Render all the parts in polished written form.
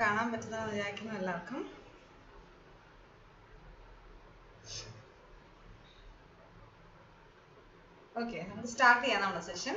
കാണാൻ പറ്റുന്നതെന്ന് വിചാരിക്കുന്നു എല്ലാവർക്കും. ഓക്കെ, നമുക്ക് സ്റ്റാർട്ട് ചെയ്യാം നമ്മുടെ സെഷൻ.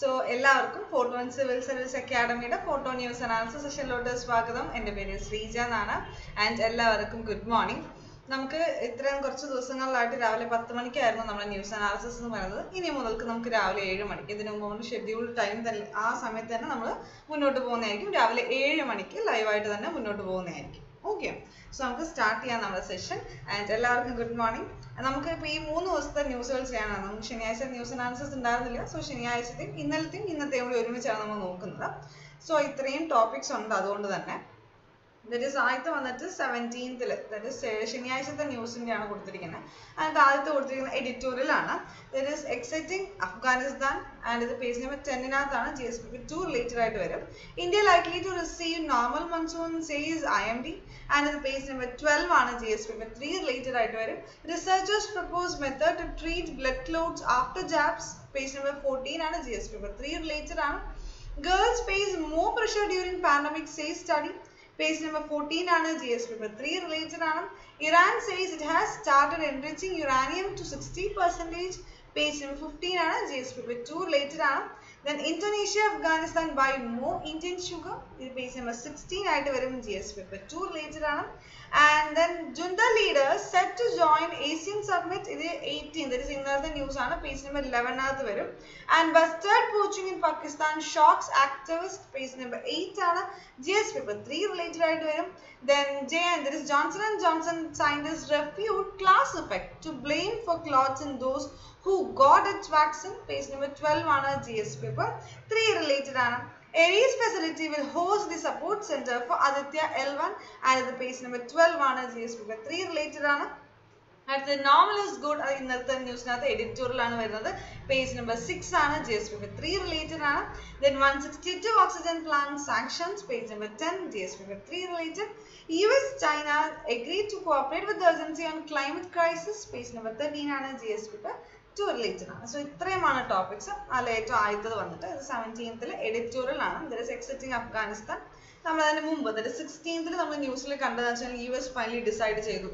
സോ എല്ലാവർക്കും ഫോട്ടോൺ സിവിൽ സർവീസ് അക്കാഡമിയുടെ ഫോട്ടോ ന്യൂസ് അനാലിസിസ് സെഷനിലോട്ട് സ്വാഗതം. എൻ്റെ പേര് ശ്രീജ എന്നാണ്. ആൻഡ് എല്ലാവർക്കും ഗുഡ് മോർണിംഗ്. നമുക്ക് ഇത്രയും കുറച്ച് ദിവസങ്ങളിലായിട്ട് രാവിലെ 10 മണിക്കായിരുന്നു നമ്മുടെ ന്യൂസ് അനാലിസിസ് എന്ന് പറയുന്നത്. ഇനി മുതൽക്ക് നമുക്ക് രാവിലെ 7 മണിക്ക്, ഇതിനു മുമ്പ് നമ്മൾ ഷെഡ്യൂൾഡ് ടൈം തന്നെ ആ സമയത്ത് തന്നെ നമ്മൾ മുന്നോട്ട് പോകുന്നതായിരിക്കും. രാവിലെ 7 മണിക്ക് ലൈവായിട്ട് തന്നെ മുന്നോട്ട് പോകുന്നതായിരിക്കും. ഓക്കെ, സോ നമുക്ക് സ്റ്റാർട്ട് ചെയ്യാം നമ്മുടെ സെഷൻ. ആൻഡ് എല്ലാവർക്കും ഗുഡ് മോർണിംഗ്. നമുക്ക് ഇപ്പോൾ ഈ 3 ദിവസത്തെ ന്യൂസുകൾ ചെയ്യാനാണ്. നമുക്ക് ശനിയാഴ്ച ന്യൂസ് അനാലിസിസ് ഉണ്ടായിരുന്നില്ല. സോ ശനിയാഴ്ചത്തെയും ഇന്നത്തെയും കൂടി ഒരുമിച്ചാണ് നമ്മൾ നോക്കുന്നത്. സോ ഇത്രയും ടോപ്പിക്സ് ഉണ്ട്. അതുകൊണ്ട് തന്നെ ആദ്യത്തെ വന്നിട്ട് 17th, ദാറ്റ് ഈസ് ശനിയാഴ്ചത്തെ ന്യൂസിന്റെ ആണ് കൊടുത്തിരിക്കുന്നത്. അതിനകത്ത് ആദ്യത്തെ കൊടുത്തിരിക്കുന്ന എഡിറ്റോറിയലാണ്. That is exciting Afghanistan. And ഇത് പേജ് നമ്പർ 10-നകത്താണ്. GSPP 2 റിലേറ്റഡ് ആയിട്ട് വരും. India likely to receive normal monsoon says IMD. And ഇത് പേജ് നമ്പർ 12 ആണ്. GSPP 3 റിലേറ്റഡ് ആയിട്ട് വരും. Researchers propose method to treat blood clots after jabs. Page number 14 ആണ്. GSPP 3 related ആണ്. Girls face more pressure during pandemic says study. Page number 14 ആണ്. GSPP 3 related ആണ്. Iran says it has started enriching uranium to 60%. Page number 15 ആണ്. GSPP 2 related ആണ്. Then Indonesia Afghanistan by more Indian sugar. ഇത് page number 16 ആയിട്ട് വരും. GSPP 2 related ആണ്. And then junta leaders set to join ASEAN summit. ഇത് 18, ഇത് ഇന്നത്തെ news ആണ്. പേജ് നമ്പർ 11-നകത്ത് വരും. And bustard poaching in Pakistan shocks activist. Page number 8 ആണ്. GSPP 3 റിലേറ്റഡ് ആയിട്ട് വരും. Then Johnson and Johnson scientist refute class effect to blame for clots in those who got it vaccine. Page number 12 ആണ്. GSPP 3 related ആണ്. ARIES facility will host the support center for Aditya-L1. And the page number 12 on GSPP 3 related on. At the normal is good. In the news na the editorial on the page number 6 on GSPP 3 related on. Then 162 oxygen plant sanctions. Page number 10 GSPP 3 related. US China agreed to cooperate with the urgency on climate crisis. Page number 13 on GSPP 2 related ആണ്. So ഇത്രയുമാണ് topics. അതിൽ ഏറ്റവും ആദ്യത്തത് വന്നിട്ട് 17th editorial ആണ്. That is exciting Afghanistan. നമ്മൾ അതിന് മുമ്പ് ദാറ്റ് 16th നമ്മൾ ന്യൂസിൽ കണ്ടതെന്ന് വെച്ചാൽ US ഫൈനലി ഡിസൈഡ് ചെയ്തു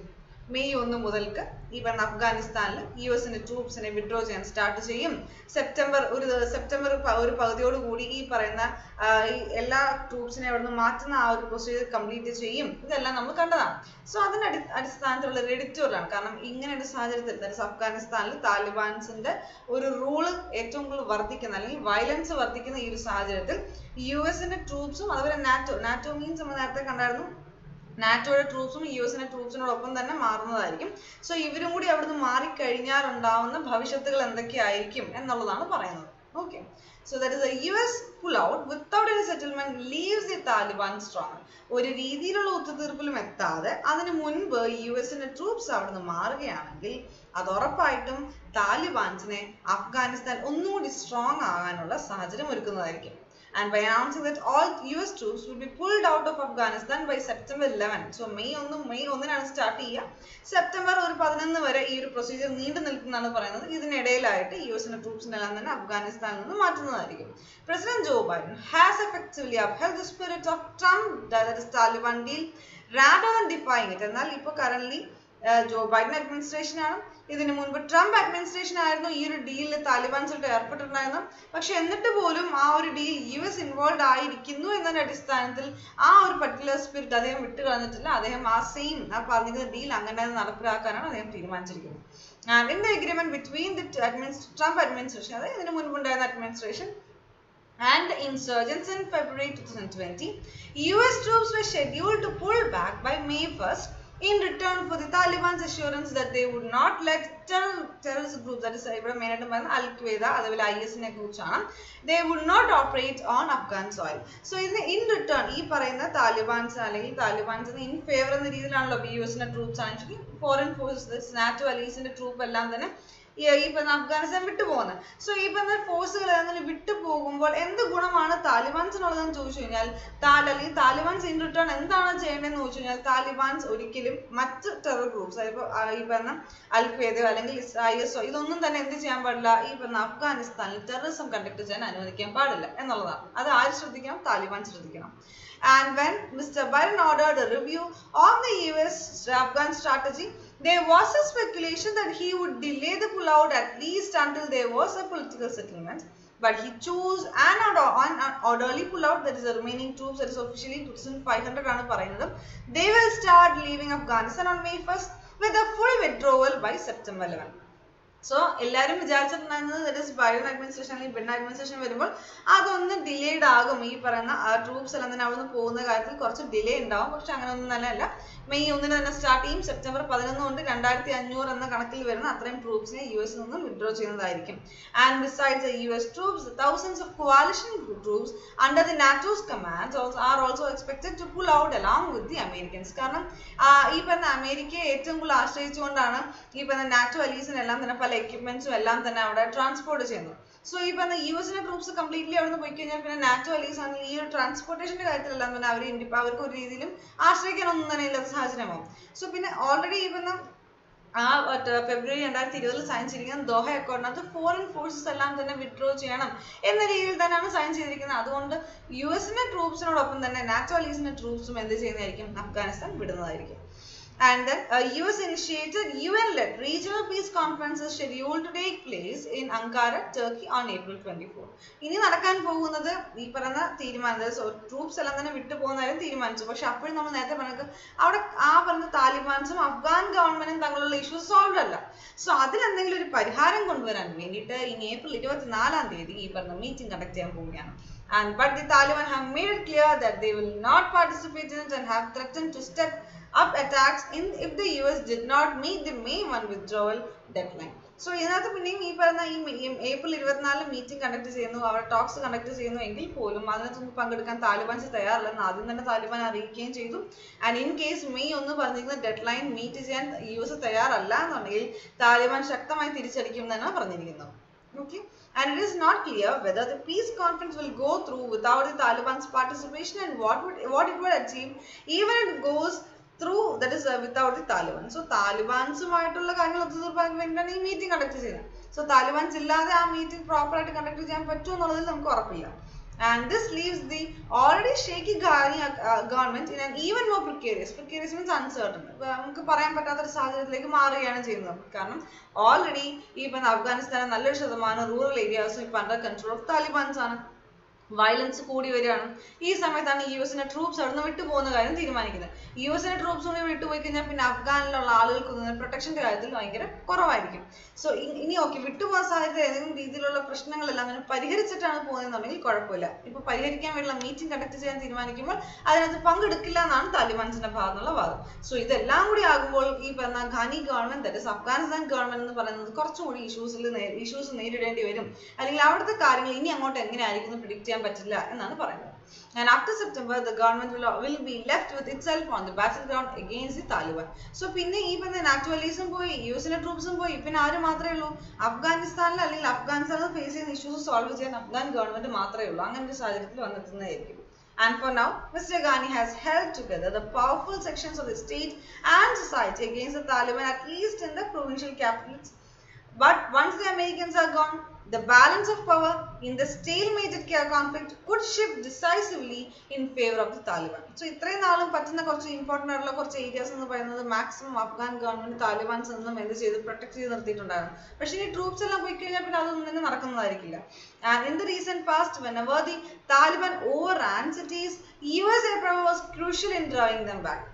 May 1 മുതൽക്ക് ഈ പറഞ്ഞ അഫ്ഗാനിസ്ഥാനിൽ US ട്രൂപ്സിനെ വിഡ്രോ ചെയ്യാൻ സ്റ്റാർട്ട് ചെയ്യും. സെപ്റ്റംബർ ഒരു പകുതിയോടുകൂടി ഈ പറയുന്ന ഈ എല്ലാ ട്രൂപ്സിനെ അവിടുന്ന് മാറ്റുന്ന ആ ഒരു പ്രൊസീജിയർ കംപ്ലീറ്റ് ചെയ്യും. ഇതെല്ലാം നമ്മൾ കണ്ടതാണ്. സോ അതിൻ്റെ അടിസ്ഥാനത്തിലുള്ള എഡിറ്റോറിയലാണ്. കാരണം ഇങ്ങനെ ഒരു സാഹചര്യത്തിൽ അഫ്ഗാനിസ്ഥാനിൽ താലിബാൻസിന്റെ ഒരു റൂള് ഏറ്റവും കൂടുതൽ വർദ്ധിക്കുന്ന അല്ലെങ്കിൽ വയലൻസ് വർദ്ധിക്കുന്ന ഈ ഒരു സാഹചര്യത്തിൽ US ട്രൂപ്സും അതുപോലെ NATO മീൻസ് നമ്മൾ നേരത്തെ കണ്ടായിരുന്നു, നാറ്റോയുടെ ട്രൂപ്സും US ട്രൂപ്സിനോടൊപ്പം തന്നെ മാറുന്നതായിരിക്കും. സോ ഇവരും കൂടി അവിടുന്ന് മാറിക്കഴിഞ്ഞാൽ ഉണ്ടാവുന്ന ഭവിഷ്യത്തുകൾ എന്തൊക്കെയായിരിക്കും എന്നുള്ളതാണ് പറയുന്നത്. Okay, so that is the US pullout without any settlement leaves the Taliban strong. ഒരു രീതിയിലുള്ള ഒത്തുതീർപ്പിലും എത്താതെ അതിനു മുൻപ് US ട്രൂപ്സ് അവിടുന്ന് മാറുകയാണെങ്കിൽ അത് ഉറപ്പായിട്ടും താലിബാൻസിനെ അഫ്ഗാനിസ്ഥാൻ ഒന്നുകൂടി സ്ട്രോങ് ആകാനുള്ള സാഹചര്യം ഒരുക്കുന്നതായിരിക്കും. And by announcing that all US troops will be pulled out of Afghanistan by September 11. So May 1 start here. September 11 വരെ ഈ ഒരു പ്രൊസീജിയർ നീണ്ടു നിൽക്കുന്നതാണ് പറയുന്നത്. ഇതിനിടയിലായിട്ട് US ട്രൂപ്സിനെല്ലാം തന്നെ അഫ്ഗാനിസ്ഥാനിൽ നിന്ന് മാറ്റുന്നതായിരിക്കും. President Joe Biden has effectively upheld the spirit of Trump, that is Taliban deal, rather than defying it. എന്നാൽ ഇപ്പോൾ currently ജോ ബൈഡൻ അഡ്മിനിസ്ട്രേഷൻ ആണ്. ഇതിനു മുൻപ് ട്രംപ് അഡ്മിനിസ്ട്രേഷൻ ആയിരുന്നു ഈ ഒരു ഡീലിൽ താലിബാൻസായിട്ട് ഏർപ്പെട്ടിട്ടുണ്ടായിരുന്നു. പക്ഷെ എന്നിട്ട് പോലും ആ ഒരു ഡീൽ US ഇൻവോൾവ് ആയിരിക്കുന്നു എന്നതിന്റെ അടിസ്ഥാനത്തിൽ ആ ഒരു പർട്ടിക്കുലർ സ്പിരിറ്റ് അദ്ദേഹം വിട്ടു കളഞ്ഞിട്ടില്ല. അദ്ദേഹം ആ സെയിം ആ പറഞ്ഞിരിക്കുന്ന ഡീൽ അങ്ങനെ നടപ്പിലാക്കാനാണ് അദ്ദേഹം തീരുമാനിച്ചിരിക്കുന്നത്. And in the agreement between the Trump administration, അതായത് ഇതിനു മുൻപുണ്ടായിരുന്ന administration and the insurgents in February 2020, US troops were scheduled to pull back by May 1st. In return for the Taliban's assurance that they would not let terrorist groups, that is ഇവിടെ മെയിനായിട്ട് പറയുന്നത് Al-Qaeda അതുപോലെ ISനെ കുറിച്ചാണ്, they would not operate on Afghan soil. So ഇതിന് in return ഈ പറയുന്ന Taliban's അല്ലെങ്കിൽ താലിബാൻസിന് in favor എന്ന രീതിയിലാണല്ലോ US ട്രൂപ്സ് ആണെങ്കിൽ ഫോറിൻ ഫോഴ്സസ്, NATO അലീസിന്റെ ട്രൂപ്പ് എല്ലാം തന്നെ अफगानिस्तान विट्टुपोकुन्नु सो ई फोर्स विट्टुपोकुम्पोल एंत गुणमाण तालिबान्सिनु उള്ളതെന്ന് ചോദിച്ചാൽ താലിബാൻസ് ഇൻ റിട്ടേൺ എന്താണ് ചെയ്യേണ്ടതെന്ന് ചോദിച്ചാൽ താലിബാൻസ് ഒരിക്കലും മറ്റ് ടെറർ ഗ്രൂപ്പ്സ് ഈ പറഞ്ഞ അൽഖ്വയ്ദ അല്ലെങ്കിൽ ഐഎസ്ഒ ഇതൊന്നും തന്നെ എന്ത് ചെയ്യാൻ പാടില്ല ഈ പറഞ്ഞ അഫ്ഗാനിസ്ഥാനിൽ ടെററിസം കണ്ടക്ട് ചെയ്യാൻ അനുവദിക്കാൻ പാടില്ല എന്നുള്ളതാണ് അത് ആര് ശ്രദ്ധിക്കണം താലിബാൻ ശ്രദ്ധിക്കണം and when Mr. Biden ordered a review on the US Afghan strategy there was a speculation that he would delay the pullout at least until there was a political settlement but he chose an orderly pullout that is the remaining troops that is officially 2500 ആണ് പറയുന്നത് they will start leaving Afghanistan on May 1st with a full withdrawal by September 11 so എല്ലാരും വിചാരിച്ചിട്ടുണ്ടായിരുന്നത് that is Biden administration അല്ലെങ്കിൽ Biden administration വരുമ്പോൾ അതൊന്ന് delayed ആകും ഈ പറയുന്ന ആ ട്രൂപ്സ് എല്ലാം തന്നെ അവിടെ നിന്ന് പോകുന്ന കാര്യത്തിൽ കുറച്ച് ഡിലേ ഉണ്ടാവും പക്ഷെ അങ്ങനെ ഒന്നും അല്ല മെയ് 1 ന് തന്നെ സ്റ്റാർട്ട് ചെയ്യും സെപ്റ്റംബർ 11 കൊണ്ട് 2500 എന്ന കണക്കിൽ വരുന്ന അത്രയും ട്രൂപ്സിനെ യുഎസ് നിന്ന് വിഡ്രോ ചെയ്യുന്നതായിരിക്കും and besides the US troops the thousands of coalition troops under the NATO's command are also expected to pull out along with the Americans കാരണം ഈ പറയുന്ന അമേരിക്കയെ ഏറ്റവും കൂടുതൽ ആശ്രയിച്ചുകൊണ്ടാണ് ഈ പറയുന്ന NATO allies എല്ലാം തന്നെ പല equipments എല്ലാം തന്നെ അവിടെ ട്രാൻസ്പോർട്ട് ചെയ്യുന്നു സോ ഈ പറഞ്ഞ യുഎസിന്റെ ട്രൂപ്സ് കംപ്ലീറ്റ്ലി അവിടെ നിന്ന് പോയി കഴിഞ്ഞാൽ പിന്നെ നാറ്റോ അലീസ് ആണ് ഈ ട്രാൻസ്പോർട്ടേഷന്റെ കാര്യത്തിൽ എല്ലാം തന്നെ അവർക്ക് ഒരു രീതിയിലും ആശ്രയിക്കാനൊന്നും തന്നെ ഇല്ലാത്ത സാഹചര്യമാവും സോ പിന്നെ ഓൾറെഡി ഈ പറഞ്ഞ ആ ഫെബ്രുവരി 2020 സൈൻ ചെയ്തിരിക്കുന്ന ദോഹ അക്കോർഡിനകത്ത് ഫോറിൻ ഫോഴ്സസ് എല്ലാം തന്നെ വിഡ്രോ ചെയ്യണം എന്ന രീതിയിൽ തന്നെയാണ് സൈൻ ചെയ്തിരിക്കുന്നത് അതുകൊണ്ട് യു എസിന്റെ ട്രൂപ്സിനോടൊപ്പം തന്നെ നാറ്റോ അലീസിന്റെ ട്രൂപ്സും എന്ത് ചെയ്യുന്നതായിരിക്കും Afghanistan വിടുന്നതായിരിക്കും and then US initiated UN-led regional peace conferences scheduled to take place in Ankara, Turkey on April 24. ഇനി നടക്കാൻ പോകുന്നത് ഈ പറയുന്ന തീരുമാനം ട്രൂപ്സ് എല്ലാം തന്നെ വിട്ടു പോകുന്നതായിരുന്നു തീരുമാനിച്ചു പക്ഷെ അപ്പോഴും നമ്മൾ നേരത്തെ പറഞ്ഞത് അവിടെ ആ പറഞ്ഞ താലിബാൻസും അഫ്ഗാൻ ഗവൺമെന്റും തങ്ങളുള്ള ഇഷ്യൂ സോൾവ് അല്ല സോ അതിലെന്തെങ്കിലും ഒരു പരിഹാരം കൊണ്ടുവരാൻ വേണ്ടിയിട്ട് ഇനി ഏപ്രിൽ 24-ാം തീയതി ഈ പറഞ്ഞ മീറ്റിംഗ് കണ്ടക്ട് ചെയ്യാൻ പോവുകയാണ് but the Taliban have made it clear that they will not participate in it and have threatened to step up attacks if the US did not meet the May 1 withdrawal deadline. So ഇതിനകത്ത് പിന്നെയും ഈ പറഞ്ഞ ഈ April 24 meeting conduct ചെയ്യുന്നു അവിടെ talks conduct ചെയ്യുന്നു എങ്കിൽ പോലും അതിനകത്തൊന്നും പങ്കെടുക്കാൻ താലിബാൻ തയ്യാറല്ലെന്ന് ആദ്യം തന്നെ താലിബാൻ അറിയിക്കുകയും ചെയ്തു ആൻഡ് ഇൻ കേസ് മെയ് 1 പറഞ്ഞിരിക്കുന്ന ഡെഡ്ലൈൻ മീറ്റ് ചെയ്യാൻ യു എസ് തയ്യാറല്ല എന്നുണ്ടെങ്കിൽ താലിബാൻ ശക്തമായി തിരിച്ചടിക്കും എന്നാണ് പറഞ്ഞിരിക്കുന്നത് okay and it is not clear whether the peace conference will go through without the Taliban's participation and what it would achieve even if it goes through that is without the Taliban so Taliban's maayittulla karyangal othurppan vendana ee meeting conduct cheyana so Taliban's illade aa meeting proper aayittu conduct cheyan pattu ennalladil namukku orappilla and this leaves the already shaky government in an even more precarious means uncertain നമുക്ക് പറയാൻ പറ്റാത്ത ഒരു സാഹചര്യത്തിലേക്ക് മാറുകയാണ് ചെയ്യുന്നത് കാരണം already ഈ പറഞ്ഞ അഫ്ഗാനിസ്ഥാനിലെ നല്ലൊരു ശതമാനം റൂറൽ ഏരിയാസ് ഇപ്പൊ അണ്ടർ കൺട്രോൾ ഓഫ് താലിബാൻസ് ആണ് വയലൻസ് കൂടി വരികയാണ് ഈ സമയത്താണ് യു എസിന്റെ ട്രൂപ്സ് അവിടെ നിന്ന് വിട്ടുപോകുന്ന കാര്യം തീരുമാനിക്കുന്നത് യു എസിന്റെ ട്രൂപ്സ് കൂടി വിട്ടുപോയി കഴിഞ്ഞാൽ പിന്നെ അഫ്ഗാനിലുള്ള ആളുകൾക്ക് പ്രൊട്ടക്ഷന്റെ കാര്യത്തിൽ ഭയങ്കര കുറവായിരിക്കും സോ ഇനി ഓക്കെ വിട്ടുപോകാൻ സാധ്യത ഏതെങ്കിലും രീതിയിലുള്ള പ്രശ്നങ്ങളെല്ലാം അങ്ങനെ പരിഹരിച്ചിട്ടാണ് പോകുന്നതെന്നുണ്ടെങ്കിൽ കുഴപ്പമില്ല ഇപ്പൊ പരിഹരിക്കാൻ വേണ്ടിയുള്ള മീറ്റിംഗ് കണ്ടക്ട് ചെയ്യാൻ തീരുമാനിക്കുമ്പോൾ അതിനകത്ത് പങ്കെടുക്കില്ല എന്നാണ് താലിബാൻസിന്റെ ഭാഗത്തുള്ള വാദം സോ ഇതെല്ലാം കൂടി ആകുമ്പോൾ ഈ പറഞ്ഞ Ghani government that is Afghanistan government എന്ന് പറയുന്നത് കുറച്ചുകൂടി ഇഷ്യൂസ് നേരിടേണ്ടി വരും അല്ലെങ്കിൽ അവിടുത്തെ കാര്യങ്ങൾ ഇനി അങ്ങോട്ട് എങ്ങനെയായിരിക്കും പ്രിഡിക്ട് ചെയ്യാൻ പറ്റില്ല എന്നാണ് പറയുന്നത് and after September the government will be left with itself on the battleground against the Taliban so പിന്നെ ഈ പറഞ്ഞ നാറ്റോലിസം പോയി യുഎസിലെ ട്രൂപ്സും പോയി പിന്നെ ആര് മാത്രമേ ഉള്ളൂ അഫ്ഗാനിസ്ഥാനിൽ അല്ലെങ്കിൽ അഫ്ഗാനിസ്ഥാനിൽ ഫേസ് ചെയ്യുന്ന ഇഷ്യൂസ് സോൾവ് ചെയ്യാൻ അഫ്ഗാൻ ഗവൺമെന്റ് മാത്രമേ ഉള്ളൂ അങ്ങനെ ഒരു സാഹചര്യത്തിൽ വന്നെത്തുന്നതായിരിക്കും and for now Mr. Ghani has held together the powerful sections of the state and society against the Taliban at least in the provincial capitals but once the Americans are gone the balance of power in the stalemated conflict could shift decisively in favor of the Taliban so ഇത്രയും നാളും പറ്റുന്ന കുറച്ച് important ആയിട്ടുള്ള കുറച്ച് areas എന്ന് പറയുന്നത് maximum Afghan government Taliban's എന്നും എന്ത് ചെയ്ത് പ്രൊട്ടക്ട് ചെയ്ത് നിർത്തിയിട്ടുണ്ടായിരുന്നു പക്ഷെ ഇനി ട്രൂപ്സ് എല്ലാം പോയി കഴിഞ്ഞാൽ പിന്നെ അതൊന്നും തന്നെ നടക്കുന്നതായിരിക്കില്ല and in the recent past whenever the Taliban overran cities US air power was crucial in drawing them back